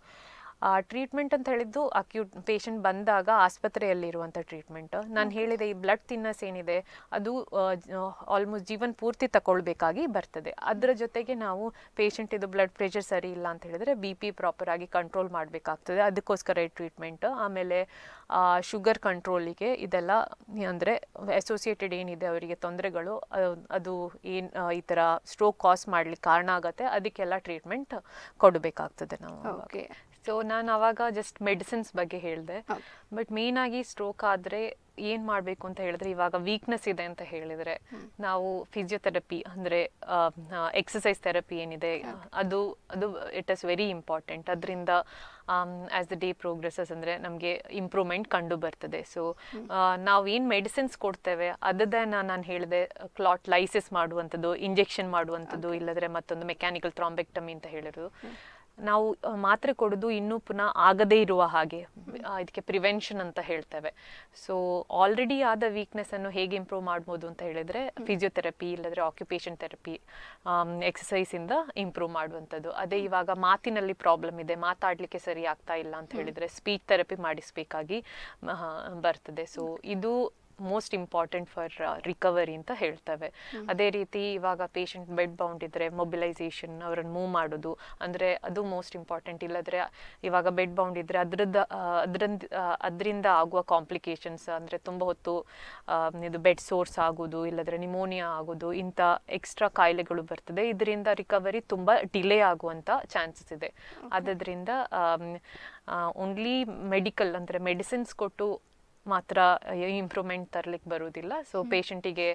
ಆ ಟ್ರೀಟ್ಮೆಂಟ್ ಅಂತ ಹೇಳಿದ್ದು ಅಕ್ಯೂಟ್ ಪೇಷಂಟ್ ಬಂದಾಗ ಆಸ್ಪತ್ರೆಯಲ್ಲಿರುವಂಥ ಟ್ರೀಟ್ಮೆಂಟ್. ನಾನು ಹೇಳಿದೆ ಈ ಬ್ಲಡ್ ತಿನ್ನಸ್ ಏನಿದೆ ಅದು ಆಲ್ಮೋಸ್ಟ್ ಜೀವನ ಪೂರ್ತಿ ತಗೊಳ್ಬೇಕಾಗಿ ಬರ್ತದೆ. ಅದರ ಜೊತೆಗೆ ನಾವು ಪೇಷಂಟ್ ಇದು ಬ್ಲಡ್ ಪ್ರೆಷರ್ ಸರಿ ಇಲ್ಲ ಅಂತ ಹೇಳಿದರೆ ಬಿ ಪಿ ಪ್ರಾಪರಾಗಿ ಕಂಟ್ರೋಲ್ ಮಾಡಬೇಕಾಗ್ತದೆ, ಅದಕ್ಕೋಸ್ಕರ ಈ ಟ್ರೀಟ್ಮೆಂಟ್. ಆಮೇಲೆ ಶುಗರ್ ಕಂಟ್ರೋಲಿಗೆ ಇದೆಲ್ಲ ಅಂದರೆ ಅಸೋಸಿಯೇಟೆಡ್ ಏನಿದೆ ಅವರಿಗೆ ತೊಂದರೆಗಳು ಅದು ಏನು ಈ ಥರ ಸ್ಟ್ರೋಕ್ ಕಾಸ್ ಮಾಡಲಿಕ್ಕೆ ಕಾರಣ ಆಗುತ್ತೆ, ಅದಕ್ಕೆಲ್ಲ ಟ್ರೀಟ್ಮೆಂಟ್ ಕೊಡಬೇಕಾಗ್ತದೆ ನಾವು. ಓಕೆ, ಸೊ ನಾನು ಆವಾಗ ಜಸ್ಟ್ ಮೆಡಿಸಿನ್ಸ್ ಬಗ್ಗೆ ಹೇಳಿದೆ, ಬಟ್ ಮೇಯ್ನಾಗಿ ಸ್ಟ್ರೋಕ್ ಆದರೆ ಏನು ಮಾಡಬೇಕು ಅಂತ ಹೇಳಿದ್ರೆ ಇವಾಗ ವೀಕ್ನೆಸ್ ಇದೆ ಅಂತ ಹೇಳಿದ್ರೆ ನಾವು ಫಿಸಿಯೋಥೆರಪಿ ಅಂದ್ರೆ ಎಕ್ಸರ್ಸೈಸ್ ಥೆರಪಿ ಏನಿದೆ ಅದು ಅದು ಇಟ್ ಇಸ್ ವೆರಿ ಇಂಪಾರ್ಟೆಂಟ್. ಅದರಿಂದ ಆಸ್ ದ ಡೇ ಪ್ರೋಗ್ರೆಸಸ್ ಅಂದ್ರೆ ನಮಗೆ ಇಂಪ್ರೂವ್ಮೆಂಟ್ ಕಂಡು ಬರ್ತದೆ. ಸೊ ನಾವು ಏನು ಮೆಡಿಸಿನ್ಸ್ ಕೊಡ್ತೇವೆ ಅದದೇ ನಾನು ಹೇಳಿದೆ ಕ್ಲಾಟ್ ಲೈಸಿಸ್ ಮಾಡುವಂಥದ್ದು, ಇಂಜೆಕ್ಷನ್ ಮಾಡುವಂಥದ್ದು, ಇಲ್ಲದ್ರೆ ಮತ್ತೊಂದು ಮೆಕ್ಯಾನಿಕಲ್ ಥ್ರಾಂಬೆಕ್ಟಮಿ ಅಂತ ಹೇಳಿರೋದು. ನಾವು ಮಾತ್ರೆ ಕೊಡೋದು ಇನ್ನೂ ಪುನಃ ಆಗದೇ ಇರುವ ಹಾಗೆ ಇದಕ್ಕೆ ಪ್ರಿವೆನ್ಷನ್ ಅಂತ ಹೇಳ್ತೇವೆ. ಸೊ ಆಲ್ರೆಡಿ ಆದ ವೀಕ್ನೆಸ್ಸನ್ನು ಹೇಗೆ ಇಂಪ್ರೂವ್ ಮಾಡ್ಬೋದು ಅಂತ ಹೇಳಿದರೆ ಫಿಸಿಯೋಥೆರಪಿ ಇಲ್ಲದ್ರೆ ಆಕ್ಯುಪೇಷನ್ ಥೆರಪಿ, ಎಕ್ಸಸೈಸಿಂದ ಇಂಪ್ರೂವ್ ಮಾಡುವಂಥದ್ದು. ಅದೇ ಇವಾಗ ಮಾತಿನಲ್ಲಿ ಪ್ರಾಬ್ಲಮ್ ಇದೆ, ಮಾತಾಡಲಿಕ್ಕೆ ಸರಿ ಆಗ್ತಾ ಇಲ್ಲ ಅಂತ ಹೇಳಿದರೆ ಸ್ಪೀಚ್ ಥೆರಪಿ ಮಾಡಿಸಬೇಕಾಗಿ ಬರ್ತದೆ. ಸೊ ಇದು ಮೋಸ್ಟ್ ಇಂಪಾರ್ಟೆಂಟ್ ಫಾರ್ ರಿಕವರಿ ಅಂತ ಹೇಳ್ತವೆ. ಅದೇ ರೀತಿ ಇವಾಗ ಪೇಷಂಟ್ ಬೆಡ್ ಬೌಂಡ್ ಇದ್ದರೆ ಮೊಬಿಲೈಸೇಷನ್, ಅವರನ್ನು ಮೂವ್ ಮಾಡೋದು ಅಂದರೆ ಅದು ಮೋಸ್ಟ್ ಇಂಪಾರ್ಟೆಂಟ್. ಇಲ್ಲದ್ರೆ ಇವಾಗ ಬೆಡ್ ಬೌಂಡ್ ಇದ್ದರೆ ಅದರದ್ದ ಅದರಿಂದ ಅದರಿಂದ ಆಗುವ ಕಾಂಪ್ಲಿಕೇಶನ್ಸ್ ಅಂದರೆ ತುಂಬ ಹೊತ್ತು ಇದು ಬೆಡ್ ಸೋರ್ಸ್ ಆಗೋದು, ಇಲ್ಲದ್ರೆ ನಿಮೋನಿಯಾ ಆಗೋದು, ಇಂಥ ಎಕ್ಸ್ಟ್ರಾ ಕಾಯಿಲೆಗಳು ಬರ್ತದೆ. ಇದರಿಂದ ರಿಕವರಿ ತುಂಬ ಡಿಲೇ ಆಗುವಂಥ ಚಾನ್ಸಸ್ ಇದೆ. ಆದ್ದರಿಂದ ಓನ್ಲಿ ಮೆಡಿಕಲ್ ಅಂದರೆ ಮೆಡಿಸಿನ್ಸ್ ಕೊಟ್ಟು ಮಾತ್ರ ಇಂಪ್ರೂವ್ಮೆಂಟ್ ತರಲಿಕ್ಕೆ ಬರೋದಿಲ್ಲ. ಸೊ ಪೇಷಂಟಿಗೆ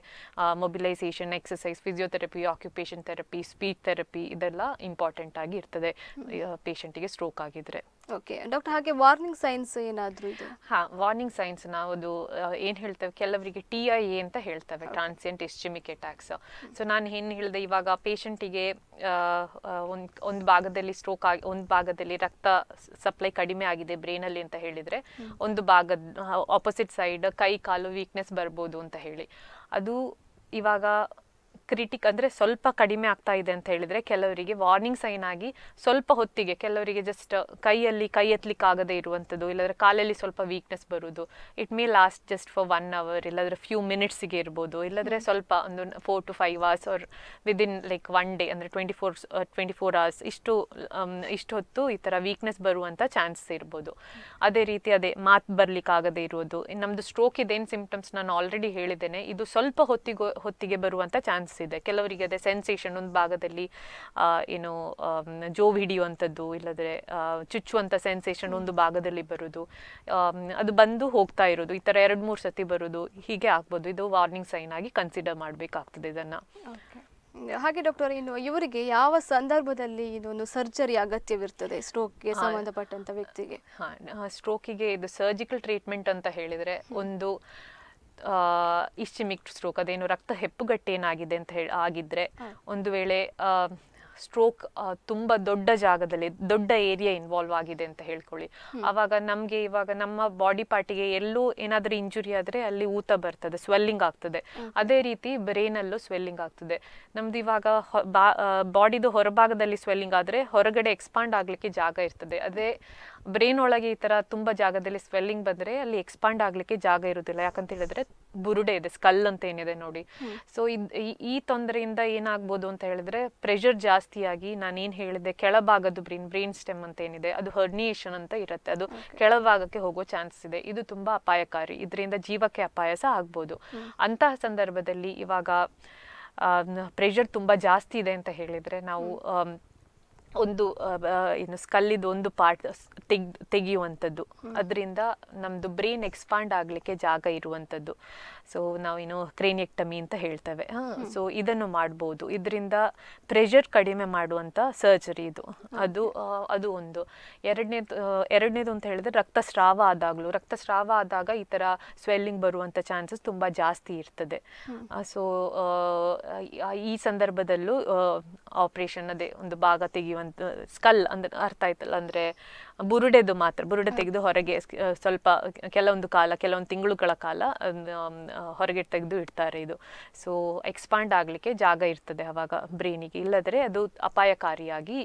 mobilisation, exercise, physiotherapy, occupation therapy, speech therapy ಇದೆಲ್ಲ ಇಂಪಾರ್ಟೆಂಟ್ ಆಗಿ ಇರ್ತದೆ ಪೇಷಂಟಿಗೆ ಸ್ಟ್ರೋಕ್ ಆಗಿದ್ರೆ. ಓಕೆ ಡಾಕ್ಟರ್, ಹಾಗೆ ವಾರ್ನಿಂಗ್ ಸೈನ್ಸ್ ಏನಾದರೂ? ಹಾಂ, ವಾರ್ನಿಂಗ್ ಸೈನ್ಸ್ ನಾವು ಅದು ಏನು ಹೇಳ್ತೇವೆ, ಕೆಲವರಿಗೆ ಟಿ ಐ ಎ ಅಂತ ಹೇಳ್ತೇವೆ, ಟ್ರಾನ್ಸಿಯಂಟ್ ಇಸ್ಚೆಮಿಕ್ ಅಟ್ಯಾಕ್ಸ್. ಸೊ ನಾನು ಏನು ಹೇಳಿದೆ, ಇವಾಗ ಪೇಷಂಟಿಗೆ ಒಂದು ಒಂದು ಭಾಗದಲ್ಲಿ ಸ್ಟ್ರೋಕ್ ಆಗಿ ಒಂದು ಭಾಗದಲ್ಲಿ ರಕ್ತ ಸಪ್ಲೈ ಕಡಿಮೆ ಆಗಿದೆ ಬ್ರೈನಲ್ಲಿ ಅಂತ ಹೇಳಿದರೆ ಒಂದು ಭಾಗದ ಆಪೋಸಿಟ್ ಸೈಡ್ ಕೈ ಕಾಲು ವೀಕ್ನೆಸ್ ಬರ್ಬೋದು ಅಂತ ಹೇಳಿ. ಅದು ಇವಾಗ ಕ್ರಿಟಿಕ್ ಅಂದರೆ ಸ್ವಲ್ಪ ಕಡಿಮೆ ಆಗ್ತಾ ಇದೆ ಅಂತ ಹೇಳಿದರೆ ಕೆಲವರಿಗೆ ವಾರ್ನಿಂಗ್ ಸೈನ್ ಆಗಿ ಸ್ವಲ್ಪ ಹೊತ್ತಿಗೆ ಕೆಲವರಿಗೆ ಜಸ್ಟ್ ಕೈಯಲ್ಲಿ ಕೈ ಎತ್ತಲಿಕ್ಕಾಗದೇ ಇರುವಂಥದ್ದು, ಇಲ್ಲಾಂದರೆ ಕಾಲಲ್ಲಿ ಸ್ವಲ್ಪ ವೀಕ್ನೆಸ್ ಬರೋದು. It may last just for one hour ಇಲ್ಲಾಂದರೆ ಫ್ಯೂ ಮಿನಿಟ್ಸಿಗೆ ಇರ್ಬೋದು, ಇಲ್ಲಾಂದರೆ ಸ್ವಲ್ಪ ಒಂದು four to five hours or within like one day ಅಂದರೆ twenty four twenty four hours ಇಷ್ಟು ಇಷ್ಟು ಹೊತ್ತು ಈ ಥರ ವೀಕ್ನೆಸ್ ಬರುವಂಥ ಚಾನ್ಸಸ್ ಇರ್ಬೋದು. ಅದೇ ರೀತಿ ಅದೇ ಮಾತು ಬರಲಿಕ್ಕಾಗದೇ ಇರೋದು. ನಮ್ಮದು ಸ್ಟ್ರೋಕ್ ಇದೇನು ಸಿಂಪ್ಟಮ್ಸ್ ನಾನು ಆಲ್ರೆಡಿ ಹೇಳಿದ್ದೇನೆ, ಇದು ಸ್ವಲ್ಪ ಹೊತ್ತಿಗೆ ಹೊತ್ತಿಗೆ ಬರುವಂಥ ಚಾನ್ಸಸ್ ಇದೆ. ಕೆಲವರಿಗೆ ಅದೇ ಸೆನ್ಸೇಷನ್ ಒಂದು ಭಾಗದಲ್ಲಿ ಏನು ಜೋವ್ ಹಿಡಿಯುವಂಥದ್ದು, ಇಲ್ಲದ್ರೆ ಚುಚ್ಚುವಂಥ ಸೆನ್ಸೇಷನ್ ಒಂದು ಭಾಗದಲ್ಲಿ ಬರೋದು, ಅದು ಬಂದು ಹೋಗ್ತಾ ಇರೋದು, ಈ ಥರ ಎರಡು ಮೂರು ಸತಿ ಬರೋದು, ಹೀಗೆ ಆಗ್ಬೋದು. ಇದು ವಾರ್ನಿಂಗ್ ಸೈನ್ ಆಗಿ ಕನ್ಸಿಡರ್ ಮಾಡಬೇಕಾಗ್ತದೆ ಇದನ್ನು. ಹಾಗೆ ಡಾಕ್ಟರ್, ಇನ್ನು ಇವರಿಗೆ ಯಾವ ಸಂದರ್ಭದಲ್ಲಿ ಇದೊಂದು ಸರ್ಜರಿ ಅಗತ್ಯವಿರ್ತದೆ ಸ್ಟ್ರೋಕ್ಗೆ ಸಂಬಂಧಪಟ್ಟಂಥ ವ್ಯಕ್ತಿಗೆ? ಹಾಂ, ಸ್ಟ್ರೋಕಿಗೆ ಇದು ಸರ್ಜಿಕಲ್ ಟ್ರೀಟ್ಮೆಂಟ್ ಅಂತ ಹೇಳಿದರೆ ಒಂದು ಇಶ್ಚಿಮಿಕ್ ಸ್ಟ್ರೋಕ್ ಅದೇನು ರಕ್ತ ಹೆಪ್ಪುಗಟ್ಟೇನಾಗಿದೆ ಅಂತ ಹೇಳಿ ಆಗಿದ್ರೆ, ಒಂದು ವೇಳೆ ಸ್ಟ್ರೋಕ್ ತುಂಬ ದೊಡ್ಡ ಜಾಗದಲ್ಲಿ ದೊಡ್ಡ ಏರಿಯಾ ಇನ್ವಾಲ್ವ್ ಆಗಿದೆ ಅಂತ ಹೇಳ್ಕೊಳ್ಳಿ, ಆವಾಗ ನಮಗೆ ಇವಾಗ ನಮ್ಮ ಬಾಡಿ ಪಾರ್ಟಿಗೆ ಎಲ್ಲೂ ಏನಾದರೂ ಇಂಜುರಿ ಆದರೆ ಅಲ್ಲಿ ಊತ ಬರ್ತದೆ, ಸ್ವೆಲ್ಲಿಂಗ್ ಆಗ್ತದೆ. ಅದೇ ರೀತಿ ಬ್ರೈನಲ್ಲೂ ಸ್ವೆಲ್ಲಿಂಗ್ ಆಗ್ತದೆ. ನಮ್ದು ಇವಾಗ ಬಾಡಿದು ಹೊರಭಾಗದಲ್ಲಿ ಸ್ವೆಲ್ಲಿಂಗ್ ಆದರೆ ಹೊರಗಡೆ ಎಕ್ಸ್ಪಾಂಡ್ ಆಗಲಿಕ್ಕೆ ಜಾಗ ಇರ್ತದೆ. ಅದೇ ಬ್ರೈನ್ ಒಳಗೆ ಈ ಥರ ತುಂಬ ಜಾಗದಲ್ಲಿ ಸ್ವೆಲ್ಲಿಂಗ್ ಬಂದರೆ ಅಲ್ಲಿ ಎಕ್ಸ್ಪಾಂಡ್ ಆಗಲಿಕ್ಕೆ ಜಾಗ ಇರೋದಿಲ್ಲ. ಯಾಕಂತ ಹೇಳಿದ್ರೆ ಬುರುಡೆ ಇದೆ, ಸ್ಕಲ್ ಅಂತ ಏನಿದೆ ನೋಡಿ. ಸೊ ಈ ತೊಂದರೆಯಿಂದ ಏನಾಗ್ಬೋದು ಅಂತ ಹೇಳಿದ್ರೆ ಪ್ರೆಷರ್ ಜಾಸ್ತಿ ಜಾಸ್ತಿಯಾಗಿ ನಾನೇನು ಹೇಳಿದೆ ಕೆಳಭಾಗದ್ದು ಬ್ರೈನ್ ಬ್ರೈನ್ ಸ್ಟೆಮ್ ಅಂತ ಏನಿದೆ ಅದು ಹರ್ನಿಯೇಷನ್ ಅಂತ ಇರುತ್ತೆ, ಅದು ಕೆಳಭಾಗಕ್ಕೆ ಹೋಗೋ ಚಾನ್ಸಸ್ ಇದೆ. ಇದು ತುಂಬ ಅಪಾಯಕಾರಿ, ಇದರಿಂದ ಜೀವಕ್ಕೆ ಅಪಾಯ ಸಹ ಆಗ್ಬೋದು. ಅಂತಹ ಸಂದರ್ಭದಲ್ಲಿ ಇವಾಗ ಪ್ರೆಷರ್ ತುಂಬ ಜಾಸ್ತಿ ಇದೆ ಅಂತ ಹೇಳಿದರೆ ನಾವು ಒಂದು ಏನು ಸ್ಕಲ್ಲಿದ್ದು ಒಂದು ಪಾರ್ಟ್ ತೆಗ್ ತೆಗೆಯುವಂಥದ್ದು, ಅದರಿಂದ ನಮ್ಮದು ಬ್ರೈನ್ ಎಕ್ಸ್ಪಾಂಡ್ ಆಗಲಿಕ್ಕೆ ಜಾಗ ಇರುವಂಥದ್ದು. ಸೊ ನಾವೇನು ಕ್ರೇನಿಯಕ್ಟಮಿ ಅಂತ ಹೇಳ್ತೇವೆ. ಸೊ ಇದನ್ನು ಮಾಡ್ಬೋದು, ಇದರಿಂದ ಪ್ರೆಷರ್ ಕಡಿಮೆ ಮಾಡುವಂಥ ಸರ್ಜರಿ ಇದು. ಅದು ಅದು ಒಂದು ಎರಡನೇದು ಎರಡನೇದು ಅಂತ ಹೇಳಿದ್ರೆ ರಕ್ತಸ್ರಾವ ಆದಾಗಲೂ ರಕ್ತಸ್ರಾವ ಆದಾಗ ಈ ಥರ ಸ್ವೆಲ್ಲಿಂಗ್ ಬರುವಂಥ ಚಾನ್ಸಸ್ ತುಂಬ ಜಾಸ್ತಿ ಇರ್ತದೆ. ಸೊ ಈ ಸಂದರ್ಭದಲ್ಲೂ ಆಪ್ರೇಷನ್ ಅದೇ ಒಂದು ಭಾಗ ತೆಗೆಯುವಂಥ ಸ್ಕಲ್ ಅಂದ್ರೆ ಅರ್ಥ ಆಯ್ತಲ್ಲ, ಅಂದ್ರೆ ಬುರುಡೆದು ಮಾತ್ರ ಬುರುಡೆ ತೆಗೆದು ಹೊರಗೆ ಸ್ವಲ್ಪ ಕೆಲವೊಂದು ಕಾಲ ಕೆಲವೊಂದು ತಿಂಗಳುಗಳ ಕಾಲ ಹೊರಗೆ ತೆಗೆದು ಇಡ್ತಾರೆ ಇದು. ಸೊ ಎಕ್ಸ್ಪಾಂಡ್ ಆಗಲಿಕ್ಕೆ ಜಾಗ ಇರ್ತದೆ ಆವಾಗ ಬ್ರೈನಿಗೆ, ಇಲ್ಲದ್ರೆ ಅದು ಅಪಾಯಕಾರಿಯಾಗಿ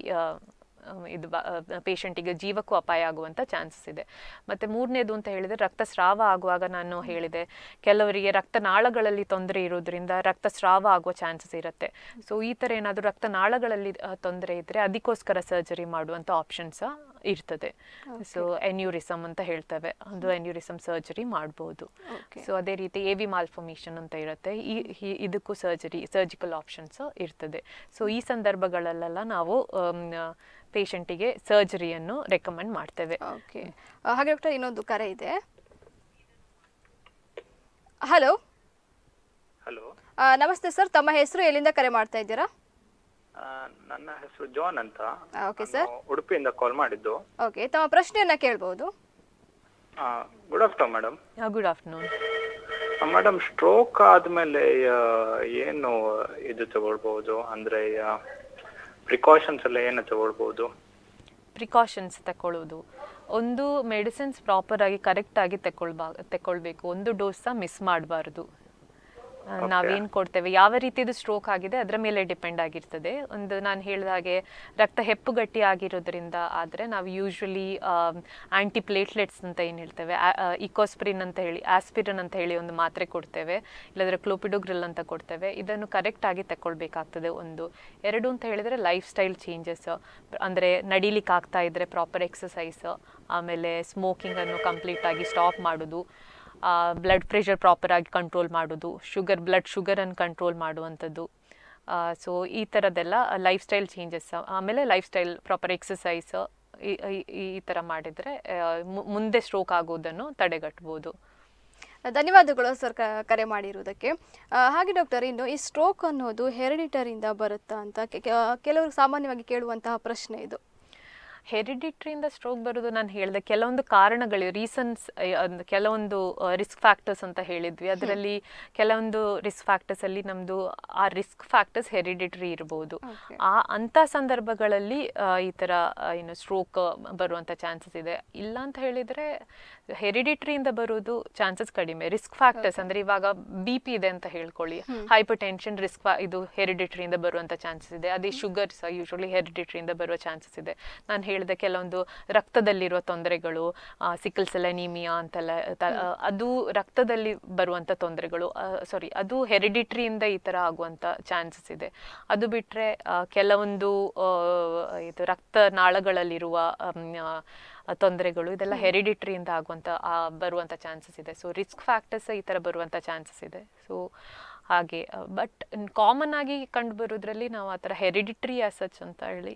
ಇದು ಪೇಷಂಟಿಗೆ ಜೀವಕ್ಕೂ ಅಪಾಯ ಆಗುವಂಥ ಚಾನ್ಸಸ್ ಇದೆ. ಮತ್ತು ಮೂರನೇದು ಅಂತ ಹೇಳಿದರೆ ರಕ್ತಸ್ರಾವ ಆಗುವಾಗ ನಾನು ಹೇಳಿದೆ ಕೆಲವರಿಗೆ ರಕ್ತನಾಳಗಳಲ್ಲಿ ತೊಂದರೆ ಇರೋದ್ರಿಂದ ರಕ್ತಸ್ರಾವ ಆಗುವ ಚಾನ್ಸಸ್ ಇರುತ್ತೆ. ಸೊ ಈ ಥರ ಏನಾದರೂ ರಕ್ತನಾಳಗಳಲ್ಲಿ ತೊಂದರೆ ಇದ್ದರೆ ಅದಕ್ಕೋಸ್ಕರ ಸರ್ಜರಿ ಮಾಡುವಂಥ ಆಪ್ಷನ್ಸ ಇರ್ತದೆ. ಸೊ ಎನ್ಯೂರಿಸಮ್ ಅಂತ ಹೇಳ್ತೇವೆ, ಅದು ಎನ್ಯೂರಿಸಮ್ ಸರ್ಜರಿ ಮಾಡ್ಬೋದು. ಸೊ ಅದೇ ರೀತಿ ಎ ವಿ ಮಾಲ್ಫಾರ್ಮೇಷನ್ ಅಂತ ಇರುತ್ತೆ, ಈ ಇದಕ್ಕೂ ಸರ್ಜರಿ ಸರ್ಜಿಕಲ್ ಆಪ್ಷನ್ಸ್ ಇರ್ತದೆ. ಸೊ ಈ ಸಂದರ್ಭಗಳಲ್ಲೆಲ್ಲ ನಾವು ಪೇಷಂಟಿಗೆ ಸರ್ಜರಿಯನ್ನು ರೆಕಮೆಂಡ್ ಮಾಡ್ತೇವೆ. ಹಾಗೆ ಡಾಕ್ಟರ್ ಇನ್ನೊಂದು ಕರೆ ಇದೆ. हेलो हेलो नमस्ते सर तम्म हेसरु एलिंद ಕರೆ ಮಾಡ್ತಾ ಇದ್ದೀರಾ ನನ್ನ ಹೆಸರು ಜಾನ್ ಅಂತ ಓಕೆ ಸರ್ ಉಡುಪಿಯಿಂದ ಕಾಲ್ ಮಾಡಿದ್ದು ಓಕೆ ತಮ್ಮ ಪ್ರಶ್ನೆಯನ್ನ ಕೇಳಬಹುದು good afternoon madam good afternoon madam stroke ಆದಮೇಲೆ ಏನು ಇದು ತಗೊಳ್ಳಬಹುದು ಅಂದ್ರೆ ಪ್ರಿಕಾಷನ್ಸ್ ಎಲ್ಲ ಏನು ತಗೊಳ್ಳಬಹುದು ಪ್ರಿಕಾಷನ್ಸ್ ತಕೊಳ್ಳೋದು ಒಂದು ಮೆಡಿಸಿನ್ಸ್ ಪ್ರಾಪರ್ ಆಗಿ ಕರೆಕ್ಟ್ ಆಗಿ ತಕೊಳ್ಳಬೇಕು ತಕೊಳ್ಳಬೇಕು ಒಂದು ಡೋಸ್ ಸಹ ಮಿಸ್ ಮಾಡಬಾರದು ನಾವೇನ್ ಕೊಡ್ತೇವೆ ಯಾವ ರೀತಿದು ಸ್ಟ್ರೋಕ್ ಆಗಿದೆ ಅದರ ಮೇಲೆ ಡಿಪೆಂಡ್ ಆಗಿರ್ತದೆ ಒಂದು ನಾನು ಹೇಳಿದ ಹಾಗೆ ರಕ್ತ ಹೆಪ್ಪುಗಟ್ಟಿ ಆಗಿರೋದ್ರಿಂದ ಆದರೆ ನಾವು ಯೂಶುವಲಿ ಆಂಟಿಪ್ಲೇಟ್ಲೆಟ್ಸ್ ಅಂತ ಏನು ಹೇಳ್ತೇವೆ ಇಕೋಸ್ಪ್ರಿನ್ ಅಂತ ಹೇಳಿ ಆಸ್ಪಿರಿನ್ ಅಂತ ಹೇಳಿ ಒಂದು ಮಾತ್ರೆ ಕೊಡ್ತೇವೆ ಇಲ್ಲದ್ರೆ ಕ್ಲೋಪಿಡೋಗ್ರೆಲ್ ಅಂತ ಕೊಡ್ತೇವೆ ಇದನ್ನು ಕರೆಕ್ಟ್ ಆಗಿ ತಗೊಳ್ಬೇಕಾಗ್ತದೆ ಒಂದು ಎರಡು ಅಂತ ಹೇಳಿದರೆ ಲೈಫ್ ಸ್ಟೈಲ್ ಚೇಂಜಸ್ ಅಂದರೆ ನಡೀಲಿಕ್ಕೆ ಆಗ್ತಾ ಇದ್ರೆ ಪ್ರಾಪರ್ ಎಕ್ಸಸೈಸ್ ಆಮೇಲೆ ಸ್ಮೋಕಿಂಗನ್ನು ಕಂಪ್ಲೀಟ್ ಆಗಿ ಸ್ಟಾಪ್ ಮಾಡೋದು ಬ್ಲಡ್ ಪ್ರೆಷರ್ ಪ್ರಾಪರ್ ಆಗಿ ಕಂಟ್ರೋಲ್ ಮಾಡೋದು ಶುಗರ್ ಬ್ಲಡ್ ಶುಗರನ್ನು ಕಂಟ್ರೋಲ್ ಮಾಡುವಂಥದ್ದು ಸೊ ಈ ಥರದ್ದೆಲ್ಲ ಲೈಫ್ ಸ್ಟೈಲ್ ಚೇಂಜಸ್ ಆಮೇಲೆ ಲೈಫ್ ಸ್ಟೈಲ್ ಪ್ರಾಪರ್ ಎಕ್ಸಸೈಸ್ ಈ ಥರ ಮಾಡಿದರೆ ಮುಂದೆ ಸ್ಟ್ರೋಕ್ ಆಗೋದನ್ನು ತಡೆಗಟ್ಬೋದು. ಧನ್ಯವಾದಗಳು ಸರ್ ಕರೆ ಮಾಡಿರುವುದಕ್ಕೆ. ಹಾಗೆ ಡಾಕ್ಟರ್, ಇನ್ನು ಈ ಸ್ಟ್ರೋಕ್ ಅನ್ನೋದು ಹೆರಿಡಿಟರಿಯಿಂದ ಬರುತ್ತಾ ಅಂತ ಕೆಲವರು ಸಾಮಾನ್ಯವಾಗಿ ಕೇಳುವಂತಹ ಪ್ರಶ್ನೆ ಇದು. ಹೆರಿಡಿಟ್ರಿಯಿಂದ ಸ್ಟ್ರೋಕ್ ಬರೋದು ನಾನು ಹೇಳಿದೆ ಕೆಲವೊಂದು ಕಾರಣಗಳು ರೀಸನ್ಸ್ ಕೆಲವೊಂದು ರಿಸ್ಕ್ ಫ್ಯಾಕ್ಟರ್ಸ್ ಅಂತ ಹೇಳಿದ್ವಿ. ಅದರಲ್ಲಿ ಕೆಲವೊಂದು ರಿಸ್ಕ್ ಫ್ಯಾಕ್ಟರ್ಸಲ್ಲಿ ನಮ್ಮದು ಆ ರಿಸ್ಕ್ ಫ್ಯಾಕ್ಟರ್ಸ್ ಹೆರಿಡಿಟ್ರಿ ಇರ್ಬೋದು. ಆ ಅಂಥ ಸಂದರ್ಭಗಳಲ್ಲಿ ಈ ಥರ ಏನು ಸ್ಟ್ರೋಕ್ ಬರುವಂಥ ಚಾನ್ಸಸ್ ಇದೆ. ಇಲ್ಲ ಅಂತ ಹೇಳಿದರೆ ಹೆರಿಡಿಟ್ರಿಯಿಂದ ಬರೋದು ಚಾನ್ಸಸ್ ಕಡಿಮೆ. ರಿಸ್ಕ್ ಫ್ಯಾಕ್ಟರ್ಸ್ ಅಂದರೆ ಇವಾಗ ಬಿ ಪಿ ಇದೆ ಅಂತ ಹೇಳ್ಕೊಳ್ಳಿ, ಹೈಪರ್ ಟೆನ್ಷನ್ ರಿಸ್ಕ್ ಇದು ಹೆರಿಡಿಟ್ರಿಯಿಂದ ಬರುವಂಥ ಚಾನ್ಸಸ್ ಇದೆ. ಅದೇ ಶುಗರ್ಸ್ ಯೂಶುವಲಿ ಹೆರಿಡಿಟ್ರಿಯಿಂದ ಬರುವ ಚಾನ್ಸಸ್ ಇದೆ. ನಾನು ಹೇಳಿದ ಕೆಲವೊಂದು ರಕ್ತದಲ್ಲಿರುವ ತೊಂದರೆಗಳು, ಸಿಕಲ್ ಸೆಲ್ ಅನಿಮಿಯಾ ಅಂತೆಲ್ಲ, ಅದು ರಕ್ತದಲ್ಲಿ ಬರುವಂಥ ತೊಂದರೆಗಳು, ಸಾರಿ ಅದು ಹೆರಿಡಿಟ್ರಿಯಿಂದ ಈ ಥರ ಆಗುವಂಥ ಚಾನ್ಸಸ್ ಇದೆ. ಅದು ಬಿಟ್ಟರೆ ಕೆಲವೊಂದು ಇದು ರಕ್ತನಾಳಗಳಲ್ಲಿರುವ ತೊಂದರೆಗಳು, ಇದೆಲ್ಲ ಹೆರಿಡಿಟ್ರಿಯಿಂದ ಆಗುವಂಥ ಬರುವಂಥ ಚಾನ್ಸಸ್ ಇದೆ. ಸೊ ರಿಸ್ಕ್ ಫ್ಯಾಕ್ಟರ್ಸ್ ಈ ಥರ ಬರುವಂಥ ಚಾನ್ಸಸ್ ಇದೆ. ಸೊ ಹಾಗೆ ಬಟ್ ಕಾಮನ್ ಆಗಿ ಕಂಡು ಬರೋದ್ರಲ್ಲಿ ನಾವು ಆ ಥರ ಹೆರಿಡಿಟ್ರಿ ಅಸಚ್ ಅಂತ ಹೇಳಿ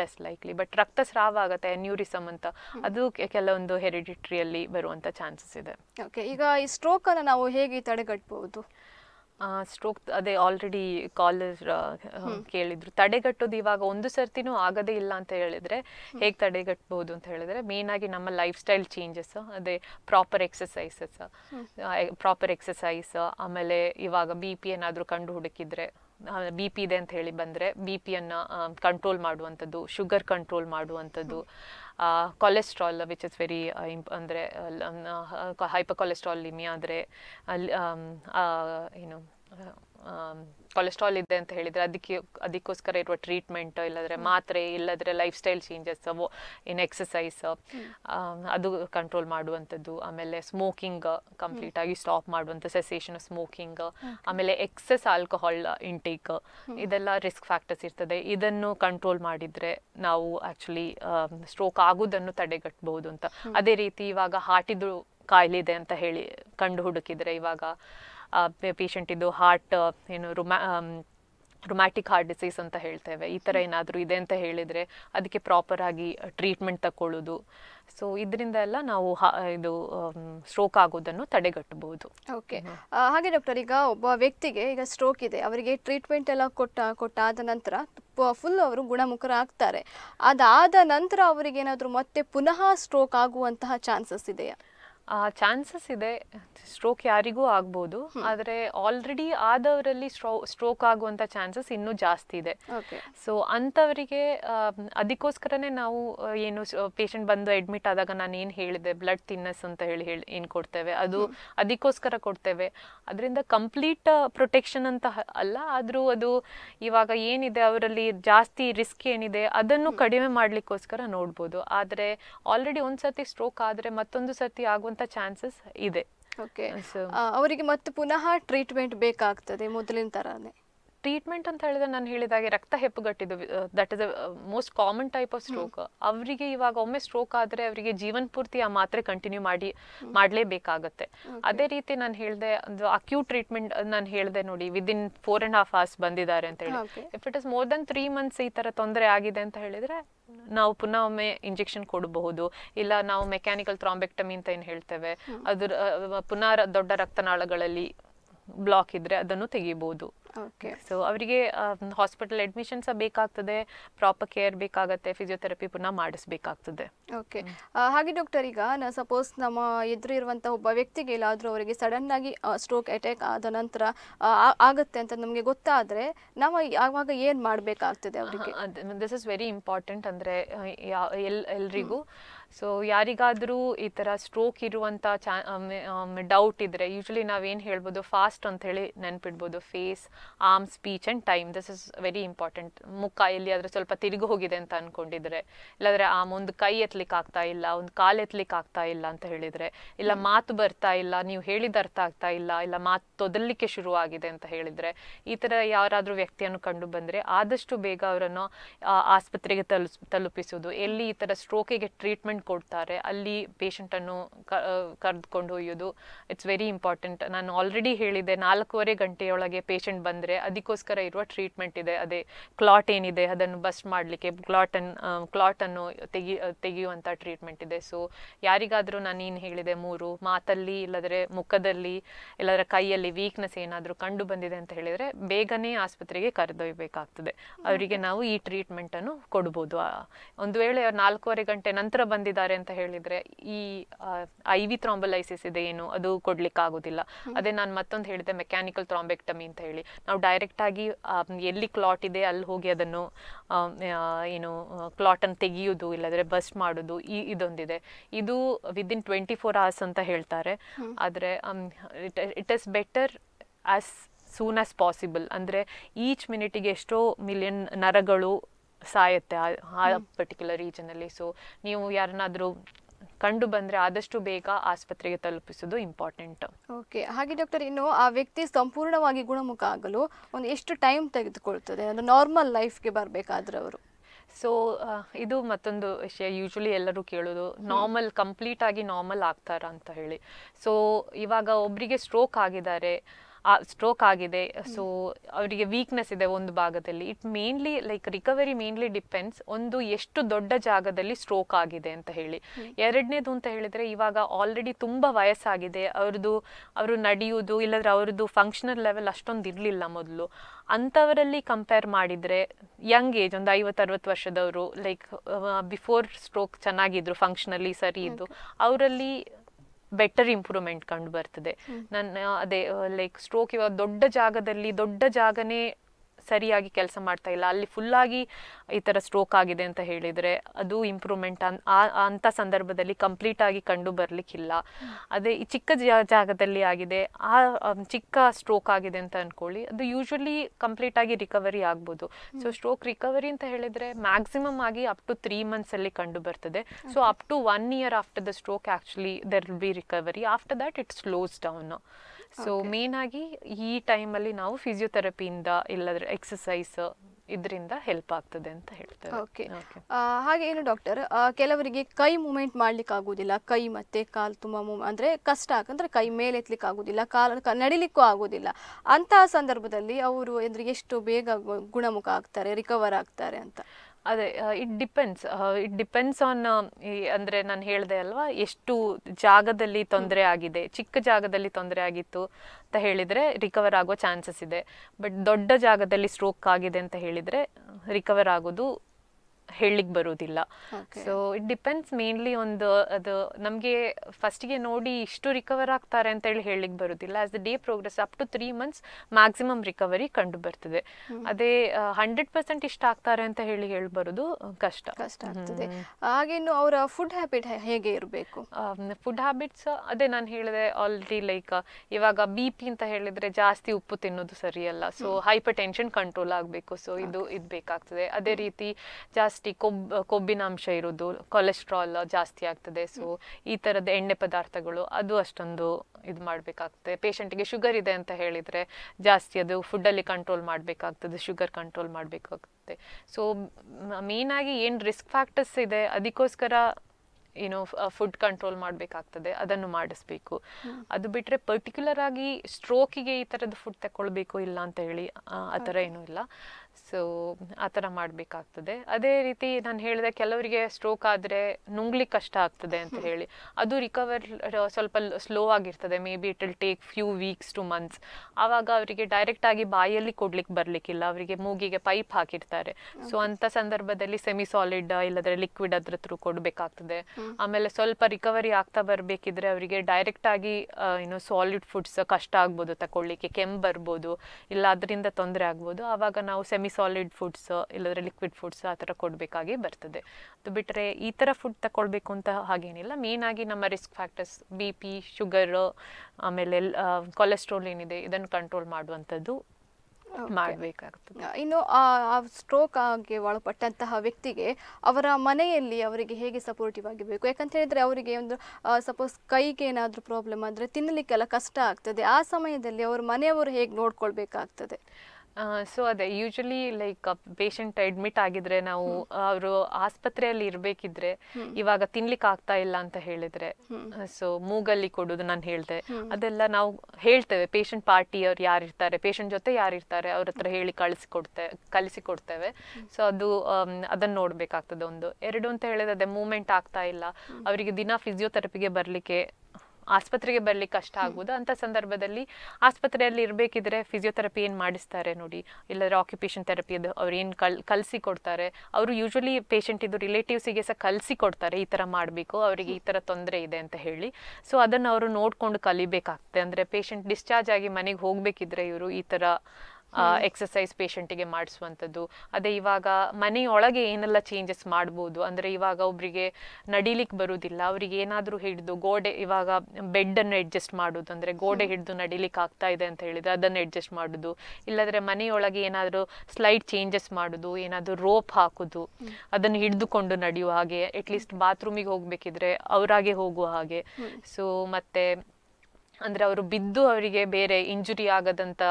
ಲೆಸ್ ಲೈಕ್ಲಿ. ಬಟ್ ರಕ್ತಸ್ರಾವ ಆಗುತ್ತೆ, ಅನ್ಯೂರಿಸಮ್ ಅಂತ, ಅದು ಕೆಲವೊಂದು ಹೆರಿಡಿಟ್ರಿಯಲ್ಲಿ ಬರುವಂಥ ಚಾನ್ಸಸ್ ಇದೆ. ಓಕೆ, ಈಗ ಈ ಸ್ಟ್ರೋಕನ್ನು ನಾವು ಹೇಗೆ ತಡೆಗಟ್ಟಬಹುದು? ಸ್ಟ್ರೋಕ್ ಅದೇ ಆಲ್ರೆಡಿ ಕಾಲರ್ ಕೇಳಿದ್ರು, ತಡೆಗಟ್ಟೋದು ಇವಾಗ ಒಂದು ಸರ್ತಿನೂ ಆಗೋದೇ ಇಲ್ಲ ಅಂತ ಹೇಳಿದರೆ ಹೇಗೆ ತಡೆಗಟ್ಬೋದು ಅಂತ ಹೇಳಿದರೆ ಮೇಯ್ನಾಗಿ ನಮ್ಮ ಲೈಫ್ ಸ್ಟೈಲ್ ಚೇಂಜಸ್, ಅದೇ ಪ್ರಾಪರ್ ಎಕ್ಸಸೈಸಸ್ ಪ್ರಾಪರ್ ಎಕ್ಸಸೈಸ್ ಆಮೇಲೆ ಇವಾಗ ಬಿ ಪಿ ಏನಾದರೂ ಕಂಡು ಹುಡುಕಿದರೆ, ಬಿ ಪಿ ಇದೆ ಅಂತ ಹೇಳಿ ಬಂದರೆ ಬಿ ಪಿಯನ್ನು ಕಂಟ್ರೋಲ್ ಮಾಡುವಂಥದ್ದು, ಶುಗರ್ ಕಂಟ್ರೋಲ್ ಮಾಡುವಂಥದ್ದು, ಕೊಲೆಸ್ಟ್ರಾಲ್ ವಿಚ್ ಇಸ್ ವೆರಿ ಇಂಪ್ ಅಂದರೆ ಹೈಪರ್ ಕೊಲೆಸ್ಟ್ರಾಲಿಮಿಯಾ ಅಂದರೆ ಅಲ್ಲಿ ಏನು ಕೊಲೆಸ್ಟ್ರಾಲ್ ಇದೆ ಅಂತ ಹೇಳಿದರೆ ಅದಕ್ಕೆ ಅದಕ್ಕೋಸ್ಕರ ಇರುವ ಟ್ರೀಟ್ಮೆಂಟ್, ಇಲ್ಲದ್ರೆ ಮಾತ್ರೆ, ಇಲ್ಲದ್ರೆ ಲೈಫ್ ಸ್ಟೈಲ್ ಚೇಂಜಸ್, ಏನು ಎಕ್ಸಸೈಸ್ ಅದು ಕಂಟ್ರೋಲ್ ಮಾಡುವಂಥದ್ದು, ಆಮೇಲೆ ಸ್ಮೋಕಿಂಗ್ ಕಂಪ್ಲೀಟ್ ಆಗಿ ಸ್ಟಾಪ್ ಮಾಡುವಂಥ ಸೆಸೇಷನ್ ಸ್ಮೋಕಿಂಗ್, ಆಮೇಲೆ ಎಕ್ಸೆಸ್ ಆಲ್ಕೋಹಾಲ್ ಇಂಟೇಕ್, ಇದೆಲ್ಲ ರಿಸ್ಕ್ ಫ್ಯಾಕ್ಟರ್ಸ್ ಇರ್ತದೆ. ಇದನ್ನು ಕಂಟ್ರೋಲ್ ಮಾಡಿದರೆ ನಾವು ಆ್ಯಕ್ಚುಲಿ ಸ್ಟ್ರೋಕ್ ಆಗೋದನ್ನು ತಡೆಗಟ್ಟಬಹುದು ಅಂತ. ಅದೇ ರೀತಿ ಇವಾಗ ಹಾರ್ಟಿದು ಕಾಯಿಲೆ ಇದೆ ಅಂತ ಹೇಳಿ ಕಂಡು ಹುಡುಕಿದರೆ, ಇವಾಗ ಪೇಷಂಟಿದ್ದು ಹಾರ್ಟ್ ಏನು ರುಮಾ ರುಮ್ಯಾಟಿಕ್ ಹಾರ್ಟ್ ಡಿಸೀಸ್ ಅಂತ ಹೇಳ್ತೇವೆ, ಈ ಥರ ಏನಾದರೂ ಇದೆ ಅಂತ ಹೇಳಿದರೆ ಅದಕ್ಕೆ ಪ್ರಾಪರ್ ಆಗಿ ಟ್ರೀಟ್ಮೆಂಟ್ ತಗೊಳ್ಳೋದು. ಸೊ ಇದರಿಂದ ಎಲ್ಲ ನಾವು ಇದು ಸ್ಟ್ರೋಕ್ ಆಗೋದನ್ನು ತಡೆಗಟ್ಟಬಹುದು. ಓಕೆ, ಹಾಗೆ ಡಾಕ್ಟರ್, ಈಗ ಒಬ್ಬ ವ್ಯಕ್ತಿಗೆ ಈಗ ಸ್ಟ್ರೋಕ್ ಇದೆ, ಅವರಿಗೆ ಟ್ರೀಟ್ಮೆಂಟ್ ಎಲ್ಲ ಕೊಟ್ಟ ಕೊಟ್ಟಾದ ನಂತರ ಫುಲ್ ಅವರು ಗುಣಮುಖರಾಗ್ತಾರೆ, ಅದಾದ ನಂತರ ಅವರಿಗೆ ಏನಾದರೂ ಮತ್ತೆ ಪುನಃ ಸ್ಟ್ರೋಕ್ ಆಗುವಂತಹ ಚಾನ್ಸಸ್ ಇದೆಯಾ? ಚಾನ್ಸಸ್ ಇದೆ. ಸ್ಟ್ರೋಕ್ ಯಾರಿಗೂ ಆಗ್ಬೋದು, ಆದರೆ ಆಲ್ರೆಡಿ ಆದವರಲ್ಲಿ ಸ್ಟ್ರೋ ಸ್ಟ್ರೋಕ್ ಆಗುವಂಥ ಚಾನ್ಸಸ್ ಇನ್ನೂ ಜಾಸ್ತಿ ಇದೆ. ಸೊ ಅಂಥವರಿಗೆ ಅದಕ್ಕೋಸ್ಕರನೇ ನಾವು ಏನು ಪೇಷಂಟ್ ಬಂದು ಅಡ್ಮಿಟ್ ಆದಾಗ ನಾನು ಏನು ಹೇಳಿದೆ, ಬ್ಲಡ್ ಥಿನ್ನಸ್ ಅಂತ ಹೇಳಿ ಹೇಳಿ ಏನು ಕೊಡ್ತೇವೆ, ಅದು ಅದಕ್ಕೋಸ್ಕರ ಕೊಡ್ತೇವೆ. ಅದರಿಂದ ಕಂಪ್ಲೀಟ್ ಪ್ರೊಟೆಕ್ಷನ್ ಅಂತ ಅಲ್ಲ, ಆದರೂ ಅದು ಇವಾಗ ಏನಿದೆ ಅವರಲ್ಲಿ ಜಾಸ್ತಿ ರಿಸ್ಕ್ ಏನಿದೆ ಅದನ್ನು ಕಡಿಮೆ ಮಾಡಲಿಕ್ಕೋಸ್ಕರ ನೋಡ್ಬೋದು. ಆದರೆ ಆಲ್ರೆಡಿ ಒಂದು ಸರ್ತಿ ಸ್ಟ್ರೋಕ್ ಆದರೆ ಮತ್ತೊಂದು ಸರ್ತಿ ಆಗುವ ಚಾನ್ಸಸ್ ಇದೆ. ಓಕೆ, ಅವರಿಗೆ ಮತ್ತೆ ಪುನಃ ಟ್ರೀಟ್ಮೆಂಟ್ ಬೇಕಾಗ್ತದೆ ಮೊದಲಿನ ತರಾನೇ? ಟ್ರೀಟ್ಮೆಂಟ್ ಅಂತ ಹೇಳಿದ್ರೆ ನಾನು ಹೇಳಿದಾಗೆ ರಕ್ತ ಹೆಪ್ಪುಗಟ್ಟಿದ್ದು that is a most common type of stroke. ಅವರಿಗೆ ಇವಾಗ ಒಮ್ಮೆ ಸ್ಟ್ರೋಕ್ ಆದರೆ ಅವರಿಗೆ ಜೀವನ ಪೂರ್ತಿ ಆ ಮಾತ್ರೆ ಕಂಟಿನ್ಯೂ ಮಾಡಿ ಮಾಡಲೇಬೇಕಾಗತ್ತೆ. ಅದೇ ರೀತಿ ನಾನು ಹೇಳಿದೆ ಒಂದು ಅಕ್ಯೂಟ್ ಟ್ರೀಟ್ಮೆಂಟ್ ನಾನು ಹೇಳಿದೆ ನೋಡಿ, within four and half hours ಬಂದಿದ್ದಾರೆ ಅಂತ ಹೇಳಿ. If it is more than three months ಈ ಥರ ತೊಂದರೆ ಆಗಿದೆ ಅಂತ ಹೇಳಿದರೆ ನಾವು ಪುನಃ ಒಮ್ಮೆ ಇಂಜೆಕ್ಷನ್ ಕೊಡಬಹುದು, ಇಲ್ಲ ನಾವು ಮೆಕ್ಯಾನಿಕಲ್ ಥ್ರಾಂಬೆಕ್ಟಮಿ ಅಂತ ಏನು ಹೇಳ್ತೇವೆ, ಅದು ಪುನಃ ದೊಡ್ಡ ರಕ್ತನಾಳಗಳಲ್ಲಿ ಬ್ಲಾಕ್ ಇದ್ರೆ ಅದನ್ನು ತೆಗಿಬಹುದು. ಓಕೆ, ಸೊ ಅವರಿಗೆ ಹಾಸ್ಪಿಟಲ್ ಅಡ್ಮಿಷನ್ ಸಹ ಬೇಕಾಗ್ತದೆ, ಪ್ರಾಪರ್ ಕೇರ್ ಬೇಕಾಗುತ್ತೆ, ಫಿಸಿಯೋಥೆರಪಿ ಪುನಃ ಮಾಡಿಸಬೇಕಾಗ್ತದೆ. ಓಕೆ, ಹಾಗೆ ಡಾಕ್ಟರ್ ಈಗ ಸಪೋಸ್ ನಮ್ಮ ಎದುರು ಇರುವಂಥ ಒಬ್ಬ ವ್ಯಕ್ತಿಗೆ ಇಲ್ಲಾದರೂ ಅವರಿಗೆ ಸಡನ್ ಆಗಿ ಸ್ಟ್ರೋಕ್ ಅಟ್ಯಾಕ್ ಆದ ನಂತರ ಆಗುತ್ತೆ ಅಂತ ನಮಗೆ ಗೊತ್ತಾದರೆ ನಾವು ಯಾವಾಗ ಏನು ಮಾಡಬೇಕಾಗ್ತದೆ ಅವರಿಗೆ? This is very important. ಅಂದರೆ ಎಲ್ರಿಗೂ ಸೊ ಯಾರಿಗಾದರೂ ಈ ಥರ ಸ್ಟ್ರೋಕ್ ಇರುವಂಥ ಚಾ ಡೌಟ್ ಇದ್ದರೆ ಯೂಶ್ವಲಿ ನಾವೇನು ಹೇಳ್ಬೋದು, ಫಾಸ್ಟ್ ಅಂಥೇಳಿ ನೆನಪಿಡ್ಬೋದು. Face, arm, speech and time, this is very important. ಮುಖ ಎಲ್ಲಿಯಾದರೆ ಸ್ವಲ್ಪ ತಿರುಗಿ ಹೋಗಿದೆ ಅಂತ ಅಂದ್ಕೊಂಡಿದ್ರೆ, ಇಲ್ಲಾಂದರೆ ಆ ಒಂದು ಕೈ ಎತ್ತಲಿಕ್ಕೆ ಆಗ್ತಾ ಇಲ್ಲ, ಒಂದು ಕಾಲು ಎತ್ತಲಿಕ್ಕೆ ಆಗ್ತಾ ಇಲ್ಲ ಅಂತ ಹೇಳಿದರೆ, ಇಲ್ಲ ಮಾತು ಬರ್ತಾ ಇಲ್ಲ, ನೀವು ಹೇಳಿದ ಅರ್ಥ ಆಗ್ತಾ ಇಲ್ಲ, ಇಲ್ಲ ಮಾತು ತೊದಲಿಕ್ಕೆ ಶುರುವಾಗಿದೆ ಅಂತ ಹೇಳಿದರೆ, ಈ ಥರ ಯಾರಾದರೂ ವ್ಯಕ್ತಿಯನ್ನು ಕಂಡು ಬಂದರೆ ಆದಷ್ಟು ಬೇಗ ಅವರನ್ನು ಆಸ್ಪತ್ರೆಗೆ ತಲುಸ್ ತಲುಪಿಸೋದು ಎಲ್ಲಿ ಈ ಥರ ಸ್ಟ್ರೋಕಿಗೆ ಟ್ರೀಟ್ಮೆಂಟ್ ಕೊಡ್ತಾರೆ ಅಲ್ಲಿ ಪೇಷಂಟನ್ನು ಕರೆದುಕೊಂಡು ಒಯ್ಯೋದು ಇಟ್ಸ್ ವೆರಿ ಇಂಪಾರ್ಟೆಂಟ್. ನಾನು ಆಲ್ರೆಡಿ ಹೇಳಿದೆ, ನಾಲ್ಕೂವರೆ ಗಂಟೆಯೊಳಗೆ ಪೇಷಂಟ್ ಬಂದರೆ ಅದಕ್ಕೋಸ್ಕರ ಇರುವ ಟ್ರೀಟ್ಮೆಂಟ್ ಇದೆ. ಅದೇ ಕ್ಲಾಟ್ ಏನಿದೆ ಅದನ್ನು ಬಸ್ಟ್ ಮಾಡಲಿಕ್ಕೆ ಕ್ಲಾಟ್ ಅನ್ನು ಕ್ಲಾಟನ್ನು ತೆಗಿ ತೆಗೆಯುವಂಥ ಟ್ರೀಟ್ಮೆಂಟ್ ಇದೆ. ಸೊ ಯಾರಿಗಾದರೂ ನಾನೇನು ಹೇಳಿದೆ, ಮೂರು ಮಾತಲ್ಲಿ ಇಲ್ಲದ್ರೆ ಮುಖದಲ್ಲಿ ಇಲ್ಲದ್ರೆ ಕೈಯಲ್ಲಿ ವೀಕ್ನೆಸ್ ಏನಾದರೂ ಕಂಡು ಬಂದಿದೆ ಅಂತ ಹೇಳಿದರೆ ಬೇಗನೆ ಆಸ್ಪತ್ರೆಗೆ ಕರೆದೊಯ್ಯಬೇಕಾಗ್ತದೆ. ಅವರಿಗೆ ನಾವು ಈ ಟ್ರೀಟ್ಮೆಂಟನ್ನು ಕೊಡ್ಬೋದು. ಒಂದು ವೇಳೆ ನಾಲ್ಕೂವರೆ ಗಂಟೆ ನಂತರ ಬಂದು ಿದ್ದಾರೆ ಅಂತ ಹೇಳಿದ್ರೆ ಈ ಐ ವಿ ಥ್ರಾಂಬೊಲೈಸಿಸ್ ಇದೆ ಏನು ಅದು ಕೊಡ್ಲಿಕ್ಕೆ ಆಗೋದಿಲ್ಲ. ಅದೇ ನಾನು ಮತ್ತೊಂದು ಹೇಳಿದೆ, ಮೆಕ್ಯಾನಿಕಲ್ ಥ್ರಾಂಬೆಕ್ಟಮಿ ಅಂತ ಹೇಳಿ ನಾವು ಡೈರೆಕ್ಟ್ ಆಗಿ ಎಲ್ಲಿ ಕ್ಲಾಟ್ ಇದೆ ಅಲ್ಲಿ ಹೋಗಿ ಅದನ್ನು ಏನು ಕ್ಲಾಟ್ ಅನ್ನು ತೆಗೆಯುವುದು ಇಲ್ಲದ್ರೆ ಬಸ್ಟ್ ಮಾಡೋದು ಈ ಇದೊಂದಿದೆ. ಇದು ವಿದಿನ್ ಟ್ವೆಂಟಿ ಫೋರ್ ಅವರ್ಸ್ ಅಂತ ಹೇಳ್ತಾರೆ, ಆದರೆ it is better as soon as possible. ಅಂದರೆ ಈಚ್ ಮಿನಿಟಿಗೆ ಎಷ್ಟೋ ಮಿಲಿಯನ್ ನರಗಳು ಸಾಯುತ್ತೆ ಆ ಪರ್ಟಿಕ್ಯುಲರ್ ರೀಜನಲ್ಲಿ. ಸೊ ನೀವು ಯಾರನ್ನಾದರೂ ಕಂಡು ಬಂದರೆ ಆದಷ್ಟು ಬೇಗ ಆಸ್ಪತ್ರೆಗೆ ತಲುಪಿಸೋದು ಇಂಪಾರ್ಟೆಂಟ್. ಓಕೆ, ಹಾಗೆ ಡಾಕ್ಟರ್ ಇನ್ನು ಆ ವ್ಯಕ್ತಿ ಸಂಪೂರ್ಣವಾಗಿ ಗುಣಮುಖ ಆಗಲು ಒಂದು ಎಷ್ಟು ಟೈಮ್ ತೆಗೆದುಕೊಳ್ತದೆ, ಒಂದು ನಾರ್ಮಲ್ ಲೈಫ್ಗೆ ಬರಬೇಕಾದ್ರೆ ಅವರು? ಸೊ ಇದು ಮತ್ತೊಂದು ವಿಷಯ, ಯೂಶ್ವಲಿ ಎಲ್ಲರೂ ಕೇಳೋದು ನಾರ್ಮಲ್ ಕಂಪ್ಲೀಟ್ ಆಗಿ ನಾರ್ಮಲ್ ಆಗ್ತಾರ ಅಂತ ಹೇಳಿ. ಸೊ ಇವಾಗ ಒಬ್ಬರಿಗೆ ಸ್ಟ್ರೋಕ್ ಆಗಿದ್ದಾರೆ, ಆ ಸ್ಟ್ರೋಕ್ ಆಗಿದೆ, ಸೊ ಅವರಿಗೆ ವೀಕ್ನೆಸ್ ಇದೆ ಒಂದು ಭಾಗದಲ್ಲಿ. It mainly like recovery mainly depends ಒಂದು ಎಷ್ಟು ದೊಡ್ಡ ಜಾಗದಲ್ಲಿ ಸ್ಟ್ರೋಕ್ ಆಗಿದೆ ಅಂತ ಹೇಳಿ. ಎರಡನೇದು ಅಂತ ಹೇಳಿದರೆ, ಇವಾಗ ಆಲ್ರೆಡಿ ತುಂಬ ವಯಸ್ಸಾಗಿದೆ, ಅವ್ರದ್ದು ಅವರು ನಡೆಯೋದು ಇಲ್ಲದ್ರೆ ಅವ್ರದ್ದು ಫಂಕ್ಷನಲ್ ಲೆವೆಲ್ ಅಷ್ಟೊಂದು ಇರಲಿಲ್ಲ ಮೊದಲು, ಅಂಥವರಲ್ಲಿ ಕಂಪೇರ್ ಮಾಡಿದರೆ ಯಂಗ್ ಏಜ್ ಒಂದು ಐವತ್ತರವತ್ತು ವರ್ಷದವರು ಲೈಕ್ ಬಿಫೋರ್ ಸ್ಟ್ರೋಕ್ ಚೆನ್ನಾಗಿದ್ರು, ಫಂಕ್ಷನಲ್ಲಿ ಸರಿ ಇದ್ದು, ಅವರಲ್ಲಿ ಬೆಟರ್ ಇಂಪ್ರೂವ್ಮೆಂಟ್ ಕಂಡು ಬರ್ತದೆ. ನನ್ನ ಅದೇ ಲೈಕ್ ಸ್ಟ್ರೋಕ್ ಇವಾಗ ದೊಡ್ಡ ಜಾಗದಲ್ಲಿ ದೊಡ್ಡ ಜಾಗನೇ ಸರಿಯಾಗಿ ಕೆಲಸ ಮಾಡ್ತಾ ಇಲ್ಲ, ಅಲ್ಲಿ ಫುಲ್ಲಾಗಿ ಈ ಥರ ಸ್ಟ್ರೋಕ್ ಆಗಿದೆ ಅಂತ ಹೇಳಿದರೆ ಅದು ಇಂಪ್ರೂವ್ಮೆಂಟ್ ಅನ್ ಅಂಥ ಸಂದರ್ಭದಲ್ಲಿ ಕಂಪ್ಲೀಟಾಗಿ ಕಂಡು ಬರಲಿಕ್ಕಿಲ್ಲ. ಅದೇ ಈ ಚಿಕ್ಕ ಜಾಗದಲ್ಲಿ ಆಗಿದೆ, ಆ ಚಿಕ್ಕ ಸ್ಟ್ರೋಕ್ ಆಗಿದೆ ಅಂತ ಅಂದ್ಕೊಳ್ಳಿ, ಅದು ಯೂಶ್ವಲಿ ಕಂಪ್ಲೀಟಾಗಿ ರಿಕವರಿ ಆಗ್ಬೋದು. ಸೊ ಸ್ಟ್ರೋಕ್ ರಿಕವರಿ ಅಂತ ಹೇಳಿದರೆ ಮ್ಯಾಕ್ಸಿಮಮ್ ಆಗಿ ಅಪ್ ಟು ತ್ರೀ ಮಂತ್ಸಲ್ಲಿ ಕಂಡು ಬರ್ತದೆ. So up to one year after the stroke actually there will be recovery, after that it slows down. So main ಆಗಿ ಈ ಟೈಮಲ್ಲಿ ನಾವು ಫಿಸಿಯೋಥೆರಪಿಯಿಂದ ಇಲ್ಲದ್ರೆ ಎಕ್ಸಸೈಸ್ ಇದರಿಂದ ಹೆಲ್ಪ್ ಆಗ್ತದೆ ಅಂತ ಹೇಳ್ತಾರೆ. ಓಕೆ, ಹಾಗೆ ಏನು ಡಾಕ್ಟರ್ ಕೆಲವರಿಗೆ ಕೈ ಮೂವ್ಮೆಂಟ್ ಮಾಡ್ಲಿಕ್ಕೆ ಆಗೋದಿಲ್ಲ, ಕೈ ಮತ್ತೆ ಕಾಲು ತುಂಬ ಮೂವ್ ಅಂದರೆ ಕಷ್ಟ ಯಾಕಂದರೆ ಕೈ ಮೇಲೆ ಎತ್ತಲಿಕ್ಕೆ ಆಗೋದಿಲ್ಲ, ಕಾಲು ನಡಿಲಿಕ್ಕೂ ಆಗೋದಿಲ್ಲ, ಅಂತಹ ಸಂದರ್ಭದಲ್ಲಿ ಅವರು ಅಂದ್ರೆ ಎಷ್ಟು ಬೇಗ ಗುಣಮುಖ ಆಗ್ತಾರೆ, ರಿಕವರ್ ಆಗ್ತಾರೆ ಅಂತ? ಅದೇ it depends it depends on ಅಂದರೆ ನಾನು ಹೇಳಿದೆ ಅಲ್ವಾ, ಎಷ್ಟು ಜಾಗದಲ್ಲಿ ತೊಂದರೆ ಆಗಿದೆ, ಚಿಕ್ಕ ಜಾಗದಲ್ಲಿ ತೊಂದರೆ ಆಗಿತ್ತು ಅಂತ ಹೇಳಿದರೆ ರಿಕವರ್ ಆಗೋ ಚಾನ್ಸಸ್ ಇದೆ. ಬಟ್ ದೊಡ್ಡ ಜಾಗದಲ್ಲಿ ಸ್ಟ್ರೋಕ್ ಆಗಿದೆ ಅಂತ ಹೇಳಿದರೆ ರಿಕವರ್ ಆಗೋದು ಹೇಳಲಿಕ್ಕೆ ಬರೋದಿಲ್ಲ. ಸೊ ಇಟ್ ಡಿಪೆಂಡ್ಸ್ ಮೇನ್ಲಿ ಒಂದು ಅದು ನಮಗೆ ಫಸ್ಟಿಗೆ ನೋಡಿ ಇಷ್ಟು ರಿಕವರ್ ಆಗ್ತಾರೆ ಅಂತೇಳಿ ಹೇಳಲಿಕ್ಕೆ ಬರೋದಿಲ್ಲ. As the day progress up to three months maximum recovery ಕಂಡು ಬರ್ತದೆ. ಅದೇ ಹಂಡ್ರೆಡ್ ಪರ್ಸೆಂಟ್ ಇಷ್ಟ ಆಗ್ತಾರೆ ಅಂತ ಹೇಳಿ ಹೇಳ್ಬರೋದು ಕಷ್ಟ ಕಷ್ಟ ಆಗ್ತದೆ. ಹಾಗೆ ಇನ್ನು ಅವರ ಫುಡ್ ಹ್ಯಾಬಿಟ್ ಹೇಗೆ ಇರಬೇಕು? ಫುಡ್ ಹ್ಯಾಬಿಟ್ಸ್ ಅದೇ ನಾನು ಹೇಳಿದೆ ಆಲ್ರೆಡಿ, ಲೈಕ್ ಇವಾಗ ಬಿ ಪಿ ಅಂತ ಹೇಳಿದರೆ ಜಾಸ್ತಿ ಉಪ್ಪು ತಿನ್ನೋದು ಸರಿಯಲ್ಲ. ಸೊ ಹೈಪರ್ ಟೆನ್ಷನ್ ಕಂಟ್ರೋಲ್ ಆಗಬೇಕು. ಸೊ ಇದು ಇದು ಬೇಕಾಗ್ತದೆ. ಅದೇ ರೀತಿ ಜಾಸ್ತಿ ಕೊಬ್ಬ ಕೊಬ್ಬಿನಾಂಶ ಇರೋದು, ಕೊಲೆಸ್ಟ್ರಾಲ್ ಜಾಸ್ತಿ ಆಗ್ತದೆ. ಸೊ ಈ ಥರದ ಎಣ್ಣೆ ಪದಾರ್ಥಗಳು ಅದು ಅಷ್ಟೊಂದು ಇದು ಮಾಡಬೇಕಾಗ್ತದೆ. ಪೇಷಂಟಿಗೆ ಶುಗರ್ ಇದೆ ಅಂತ ಹೇಳಿದರೆ ಜಾಸ್ತಿ ಅದು ಫುಡ್ಡಲ್ಲಿ ಕಂಟ್ರೋಲ್ ಮಾಡಬೇಕಾಗ್ತದೆ, ಶುಗರ್ ಕಂಟ್ರೋಲ್ ಮಾಡಬೇಕಾಗ್ತದೆ. ಸೊ ಮೇಯ್ನಾಗಿ ಏನು ರಿಸ್ಕ್ ಫ್ಯಾಕ್ಟರ್ಸ್ ಇದೆ ಅದಕ್ಕೋಸ್ಕರ ಏನೋ ಫುಡ್ ಕಂಟ್ರೋಲ್ ಮಾಡಬೇಕಾಗ್ತದೆ, ಅದನ್ನು ಮಾಡಿಸ್ಬೇಕು. ಅದು ಬಿಟ್ಟರೆ ಪರ್ಟಿಕ್ಯುಲರ್ ಆಗಿ ಸ್ಟ್ರೋಕಿಗೆ ಈ ಥರದ್ದು ಫುಡ್ ತಗೊಳ್ಬೇಕು ಇಲ್ಲ ಅಂತ ಹೇಳಿ ಆ ಥರ ಏನೂ ಇಲ್ಲ. सो आ थर ಮಾಡಬೇಕಾಗುತ್ತದೆ ಅದೇ ರೀತಿ ನಾನು ಹೇಳಿದ ಕೆಲವರಿಗೆ ಸ್ಟ್ರೋಕ್ ಆದರೆ ನುಂಗ್ಲಿಕ್ಕೆ ಕಷ್ಟ ಆಗ್ತದೆ ಅಂತ ಹೇಳಿ ಅದು ರಿಕವರ್ ಸ್ವಲ್ಪ ಸ್ಲೋ ಆಗಿರ್ತದೆ may be it will take few weeks to months ಆವಾಗ ಅವರಿಗೆ ಡೈರೆಕ್ಟ್ ಆಗಿ ಬಾಯಲ್ಲಿ ಕೊಡ್ಲಿಕ್ಕೆ ಬರಲಿಕ್ಕಿಲ್ಲ ಅವರಿಗೆ ಮೂಗಿಗೆ ಪೈಪ್ ಹಾಕಿರ್ತಾರೆ ಸೋ ಅಂತ ಸಂದರ್ಭದಲ್ಲಿ ಸೆಮಿ ಸಾಲಿಡ್ ಇಲ್ಲದ್ರೆ ಲಿಕ್ವಿಡ್ ಅದರ ತ್ರೂ ಕೊಡಬೇಕಾಗುತ್ತದೆ ಆಮೇಲೆ ಸ್ವಲ್ಪ ರಿಕವರಿ ಆಗ್ತಾ ಬರಬೇಕಿದ್ರೆ ಅವರಿಗೆ ಡೈರೆಕ್ಟ್ ಆಗಿ ಯು ನೋ ಸಾಲಿಡ್ ಫುಡ್ಸ್ ಕಷ್ಟ ಆಗಬಹುದು ತಕೊಳ್ಳಿಕ್ಕೆ ಕೆಮ್ಮು ಬರಬಹುದು ಇಲ್ಲ ಅದರಿಂದ ತೊಂದರೆ ಆಗಬಹುದು ಆವಾಗ ನಾವು ಸೆಮಿ सॉलिड फुड्स इल्लद्रे लिक्विड फुड्स आ थर कोडबेकागि बर्तदे अदु बिट्रे ई थर फुड तकोळ्ळबेकु अंत हागेनिल्ल मेन आगि नम्म रिस्क फैक्टर्स बीपी शुगर आमेले कोलेस्ट्राल एनिदे इदन्न कंट्रोल माडुवंतद्दु ಮಾಡಬೇಕಾಗುತ್ತದೆ ಇನ್ನು ಆ ಸ್ಟ್ರೋಕ್ ಆಗಿ ಒಳಪಟ್ಟಂತಹ ವ್ಯಕ್ತಿಗೆ ಅವರ ಮನೆಯಲ್ಲಿ ಅವರಿಗೆ ಹೇಗೆ ಸಪೋರ್ಟಿವ್ ಆಗಬೇಕು ಯಾಕಂತ ಹೇಳಿದ್ರೆ ಅವರಿಗೆ ಒಂದು ಸಪೋಸ್ ಕೈಗೆ ಏನಾದರೂ ಪ್ರಾಬ್ಲಮ್ ಆದ್ರೆ ತಿನ್ನಲಿಕ್ಕೆ ಎಲ್ಲ ಕಷ್ಟ ಆಗ್ತದೆ ಆ ಸಮಯದಲ್ಲಿ ಅವರ ಮನೆಯವರು ಹೇಗೆ ನೋಡಿಕೊಳ್ಳಬೇಕಾಗುತ್ತದೆ सो अदे यूजुअली लाइक पेशेंट एडमिट आगिद्रे नावु अवरु आस्पत्रेयल्लि इरबेकिद्रे इवाग तिन्नलिक्के आग्ता इल्ल अंत हेळिद्रे सो मूगल्लि कोडोदु नानु हेळ्ते अदेल्ल नावु हेळ्तेवे पेशेंट पार्टी अवरु यारु इर्तारे पेशेंट जोते यारु इर्तारे अवर हत्र हेळि कळिसि कोड्ते कलिसि कोड्तेवे सो अदु अदन्न नोडबेकाग्तदे ओंदु एरडु अंत हेळिद्रे अदे मूव्मेंट आग्ता इल्ल अवरिगे दिना ಫಿಸಿಯೋಥೆರಪಿಗೆ ಬರಲಿಕ್ಕೆ ಆಸ್ಪತ್ರೆಗೆ ಬರಲಿಕ್ಕೆ ಕಷ್ಟ ಆಗುವುದು ಅಂತ ಸಂದರ್ಭದಲ್ಲಿ ಆಸ್ಪತ್ರೆಯಲ್ಲಿ ಇರಬೇಕಿದ್ರೆ ಫಿಸಿಯೋಥೆರಪಿ ಏನು ಮಾಡಿಸ್ತಾರೆ ನೋಡಿ ಇಲ್ಲದ್ರೆ ಆಕ್ಯುಪೇಷನ್ ಥೆರಪಿ ಅವರು ಏನು ಕಲ್ಸಿ ಕೊಡ್ತಾರೆ ಅವರು ಯೂಶುವಲಿ ಪೇಷಂಟ್ ಇದು ರಿಲೇಟಿವ್ಸ್ ಗೆ ಸಹ ಕಲ್ಸಿ ಕೊಡ್ತಾರೆ ಈ ತರ ಮಾಡಬೇಕು ಅವರಿಗೆ ಈ ತರ ತೊಂದರೆ ಇದೆ ಅಂತ ಹೇಳಿ ಸೋ ಅದನ್ನ ಅವರು ನೋಡಿಕೊಂಡು ಕಲಿಬೇಕಾಗುತ್ತೆ ಅಂದ್ರೆ ಪೇಷಂಟ್ ಡಿಸ್ಚಾರ್ಜ್ ಆಗಿ ಮನೆಗೆ ಹೋಗಬೇಕಿದ್ರೆ ಇವರು ಈ ತರ एक्सरसाइज पेशेंट गे माडिसुवंतद्दु अदे इवाग मनेयोळगे एनेल्ल चेंजेस माडबहुदु अंद्रे इवाग ओब्बरिगे नडिलिक्के बरोदिल्ल अवरिगे एनादरू हिडिदु गोडे इवाग बेड अन्नु अड्जस्ट माडोदु अंद्रे गोडे हिडिदु नडिलिक्के आग्ता इदे अंत हेळिद्रे अदन्न अड्जस्ट माडोदु इल्लद्रे मनेयोळगे एनादरू स्लाइड चेंजेस माडोदु एनादरू रोप हाकोदु अदन्न हिडिदुकोंडु नडेयुव हागे एटलीस्ट बाथरूमिगे होगबेकिद्रे अवरागे होगुव हागे सो मत्ते अंद्रे अवरु बिद्दु अवरिगे बेरे इंजुरी आगदंत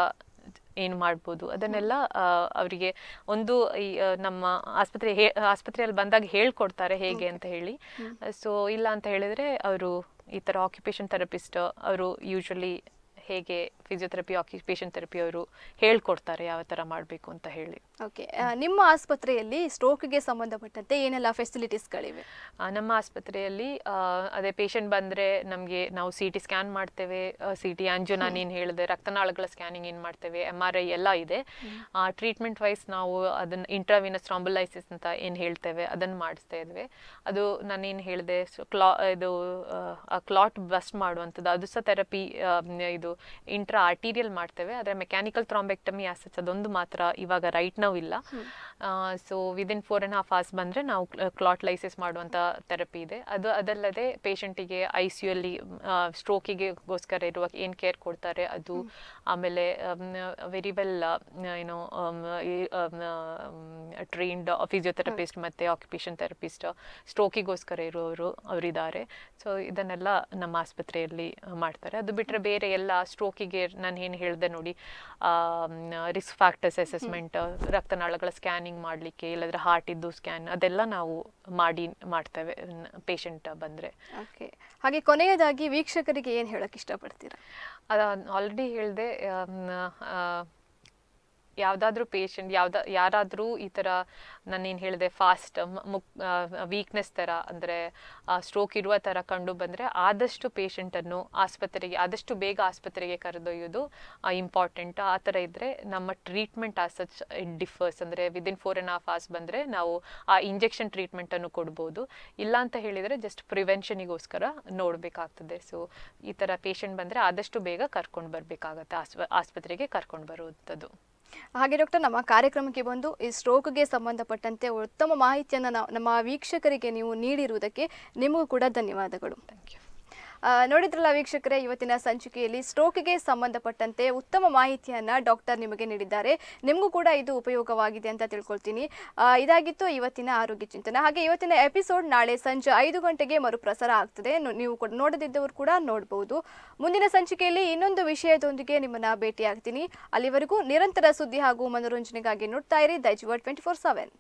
ಏನು ಮಾಡಬಹುದು ಅದನ್ನೆಲ್ಲ ಅವರಿಗೆ ಒಂದು ನಮ್ಮ ಆಸ್ಪತ್ರೆ ಆಸ್ಪತ್ರೆಯಲ್ಲಿ ಬಂದಾಗ ಹೇಳಿಕೊಡ್ತಾರೆ ಹೇಗೆ ಅಂತ ಹೇಳಿ ಸೋ ಇಲ್ಲ ಅಂತ ಹೇಳಿದ್ರೆ ಅವರು ಈ ತರ ಆಕ್ಯುಪೇಷನ್ ಥೆರಪಿಸ್ಟ್ ಅವರು ಯೂಶುವಲಿ ಹೇಗೆ ಫಿಸಿಯೋಥೆರಪಿ ಆಕ್ಯುಪೇಷನ್ ಥೆರಪಿ ಅವರು ಹೇಳಿಕೊಡ್ತಾರೆ ಯಾವ ತರ ಮಾಡಬೇಕು ಅಂತ ಹೇಳಿ ಓಕೆ ನಿಮ್ಮ ಆಸ್ಪತ್ರೆಯಲ್ಲಿ ಸ್ಟ್ರೋಕ್ ಗೆ ಸಂಬಂಧಪಟ್ಟಂತೆ ಏನೆಲ್ಲ ಫೆಸಿಲಿಟೀಸ್ ಗಳಿವೆ ನಮ್ಮ ಆಸ್ಪತ್ರೆಯಲ್ಲಿ ಅದೇ ಪೇಷಂಟ್ ಬಂದ್ರೆ ನಮಗೆ ನಾವು ಸಿಟಿ ಸ್ಕ್ಯಾನ್ ಮಾಡ್ತೇವೆ ಸಿಟಿ ಆಂಜಿಯೋ ನಾನು ಏನು ಹೇಳಿದೆ ರಕ್ತನಾಳಗಳ ಸ್ಕ್ಯಾನಿಂಗ್ ಏನು ಮಾಡ್ತೇವೆ ಎಂ ಆರ್ ಐ ಎಲ್ಲ ಇದೆ ಟ್ರೀಟ್ಮೆಂಟ್ ವೈಸ್ ನಾವು ಅದನ್ನ ಇಂಟ್ರಾವಿನಸ್ ಥ್ರಾಂಬೋಲೈಸಿಸ್ ಅಂತ ಏನು ಹೇಳ್ತೇವೆ ಅದನ್ನ ಮಾಡ್ತಾ ಇದ್ವಿ ಅದು ನಾನು ಏನು ಹೇಳಿದೆ ಇದು ಕ್ಲಾಟ್ ಬಸ್ಟ್ ಮಾಡುವಂತದ್ದು ಅದು ಸಹ ಥೆರಪಿ ಇದು ಇಂಟ್ರಾ ಆರ್ಟೀರಿಯಲ್ ಮಾಡ್ತೇವೆ ಆದರೆ ಮೆಕ್ಯಾನಿಕಲ್ ಥ್ರಾಂಬೆಕ್ಟಮಿ ಆಸೆಟ್ಸ್ ಅದೊಂದು ಮಾತ್ರ ಇವಾಗ ರೈಟ್ ನಾವು ಇಲ್ಲ so within four and half hours ಬಂದರೆ ನಾವು ಕ್ಲಾಟ್ ಲೈಸಿಸ್ ಮಾಡುವಂಥ ಥೆರಪಿ ಇದೆ ಅದು ಅದಲ್ಲದೆ ಪೇಷಂಟಿಗೆ ಐ ಸಿ ಯು ಅಲ್ಲಿ ಸ್ಟ್ರೋಕಿಗೆಗೋಸ್ಕರ ಇರುವ ಏನು ಕೇರ್ ಕೊಡ್ತಾರೆ ಅದು ಆಮೇಲೆ ವೆರಿ ವೆಲ್ ಏನೋ ಟ್ರೈನ್ಡ್ ಫಿಸಿಯೋಥೆರಪಿಸ್ಟ್ ಮತ್ತು ಆಕ್ಯುಪೇಷನ್ ಥೆರಪಿಸ್ಟ್ ಸ್ಟ್ರೋಕಿಗೋಸ್ಕರ ಇರುವವರು ಅವರಿದ್ದಾರೆ ಸೊ ಇದನ್ನೆಲ್ಲ ನಮ್ಮ ಆಸ್ಪತ್ರೆಯಲ್ಲಿ ಮಾಡ್ತಾರೆ ಅದು ಬಿಟ್ಟರೆ ಬೇರೆ ಎಲ್ಲ ಸ್ಟ್ರೋಕಿಗೆ ನಾನು ಏನು ಹೇಳಿದೆ ನೋಡಿ ರಿಸ್ಕ್ ಫ್ಯಾಕ್ಟರ್ಸ್ ಅಸೆಸ್ಮೆಂಟ್ ರಕ್ತನಾಳಗಳ ಸ್ಕ್ಯಾನಿಂಗ್ ಮಾಡಲಿಕ್ಕೆ ಇಲ್ಲದ್ರೆ ಹಾರ್ಟ್ ಇದ್ದು ಸ್ಕ್ಯಾನ್ ಅದೆಲ್ಲ ನಾವು ಮಾಡಿ ಮಾಡ್ತೇವೆ ಪೇಷಂಟ್ ಬಂದರೆ ಓಕೆ ಹಾಗೆ ಕೊನೆಯದಾಗಿ ವೀಕ್ಷಕರಿಗೆ ಏನು ಹೇಳಕ್ಕೆ ಇಷ್ಟಪಡ್ತೀರಾ ಆಲ್ರೆಡಿ ಹೇಳಿದೆ ಯಾವುದಾದ್ರೂ ಪೇಷಂಟ್ ಯಾವ್ದ ಯಾರಾದರೂ ಈ ಥರ ನಾನೇನು ಹೇಳಿದೆ ಫಾಸ್ಟ್ ಮುಕ್ ವೀಕ್ನೆಸ್ ಥರ ಅಂದರೆ ಸ್ಟ್ರೋಕ್ ಇರುವ ಥರ ಕಂಡು ಬಂದರೆ ಆದಷ್ಟು ಪೇಷಂಟನ್ನು ಆಸ್ಪತ್ರೆಗೆ ಆದಷ್ಟು ಬೇಗ ಆಸ್ಪತ್ರೆಗೆ ಕರೆದೊಯ್ಯೋದು ಇಂಪಾರ್ಟೆಂಟ್ ಆ ಥರ ಇದ್ದರೆ ನಮ್ಮ ಟ್ರೀಟ್ಮೆಂಟ್ ಆ ಸಚ್ ಇಟ್ ಡಿಫರ್ಸ್ ಅಂದರೆ within four and half hours ಬಂದರೆ ನಾವು ಆ ಇಂಜೆಕ್ಷನ್ ಟ್ರೀಟ್ಮೆಂಟನ್ನು ಕೊಡ್ಬೋದು ಇಲ್ಲ ಅಂತ ಹೇಳಿದರೆ ಜಸ್ಟ್ ಪ್ರಿವೆನ್ಷನಿಗೋಸ್ಕರ ನೋಡಬೇಕಾಗ್ತದೆ ಸೊ ಈ ಥರ ಪೇಷಂಟ್ ಬಂದರೆ ಆದಷ್ಟು ಬೇಗ ಕರ್ಕೊಂಡು ಬರಬೇಕಾಗತ್ತೆ ಆಸ್ಪ ಆಸ್ಪತ್ರೆಗೆ ಕರ್ಕೊಂಡು ಬರುವಂಥದ್ದು ಹಾಗೆ ಡಾಕ್ಟರ್ ನಮ್ಮ ಕಾರ್ಯಕ್ರಮಕ್ಕೆ ಬಂದು ಈ ಸ್ಟ್ರೋಕ್ ಗೆ ಸಂಬಂಧಪಟ್ಟಂತೆ ಉತ್ತಮ ಮಾಹಿತಿಯನ್ನು ನಮ್ಮ ವೀಕ್ಷಕರಿಗೆ ನೀವು ನೀಡಿರುವುದಕ್ಕೆ ನಿಮಗೂ ಕೂಡ ಧನ್ಯವಾದಗಳು ಥ್ಯಾಂಕ್ ಯು ನೋಡಿದ್ರಲ್ಲ ವೀಕ್ಷಕರೇ ಇವತ್ತಿನ ಸಂಚಿಕೆಯಲ್ಲಿ ಸ್ಟ್ರೋಕ್ಗೆ ಸಂಬಂಧಪಟ್ಟಂತೆ ಉತ್ತಮ ಮಾಹಿತಿಯನ್ನು ಡಾಕ್ಟರ್ ನಿಮಗೆ ನೀಡಿದ್ದಾರೆ ನಿಮಗೂ ಕೂಡ ಇದು ಉಪಯೋಗವಾಗಿದೆ ಅಂತ ತಿಳ್ಕೊಳ್ತೀನಿ ಇದಾಗಿತ್ತು ಇವತ್ತಿನ ಆರೋಗ್ಯ ಚಿಂತನೆ ಹಾಗೆ ಇವತ್ತಿನ ಎಪಿಸೋಡ್ ನಾಳೆ ಸಂಜೆ ಐದು ಗಂಟೆಗೆ ಮರುಪ್ರಸಾರ ಆಗ್ತದೆ ನೀವು ಕೂಡ ನೋಡದಿದ್ದವರು ಕೂಡ ನೋಡಬಹುದು ಮುಂದಿನ ಸಂಚಿಕೆಯಲ್ಲಿ ಇನ್ನೊಂದು ವಿಷಯದೊಂದಿಗೆ ನಿಮ್ಮನ್ನು ಭೇಟಿಯಾಗ್ತೀನಿ ಅಲ್ಲಿವರೆಗೂ ನಿರಂತರ ಸುದ್ದಿ ಹಾಗೂ ಮನೋರಂಜನೆಗಾಗಿ ನೋಡ್ತಾ ಇರಿ ದೈಜುವ ಟ್ವೆಂಟಿ ಫೋರ್ ಸೆವೆನ್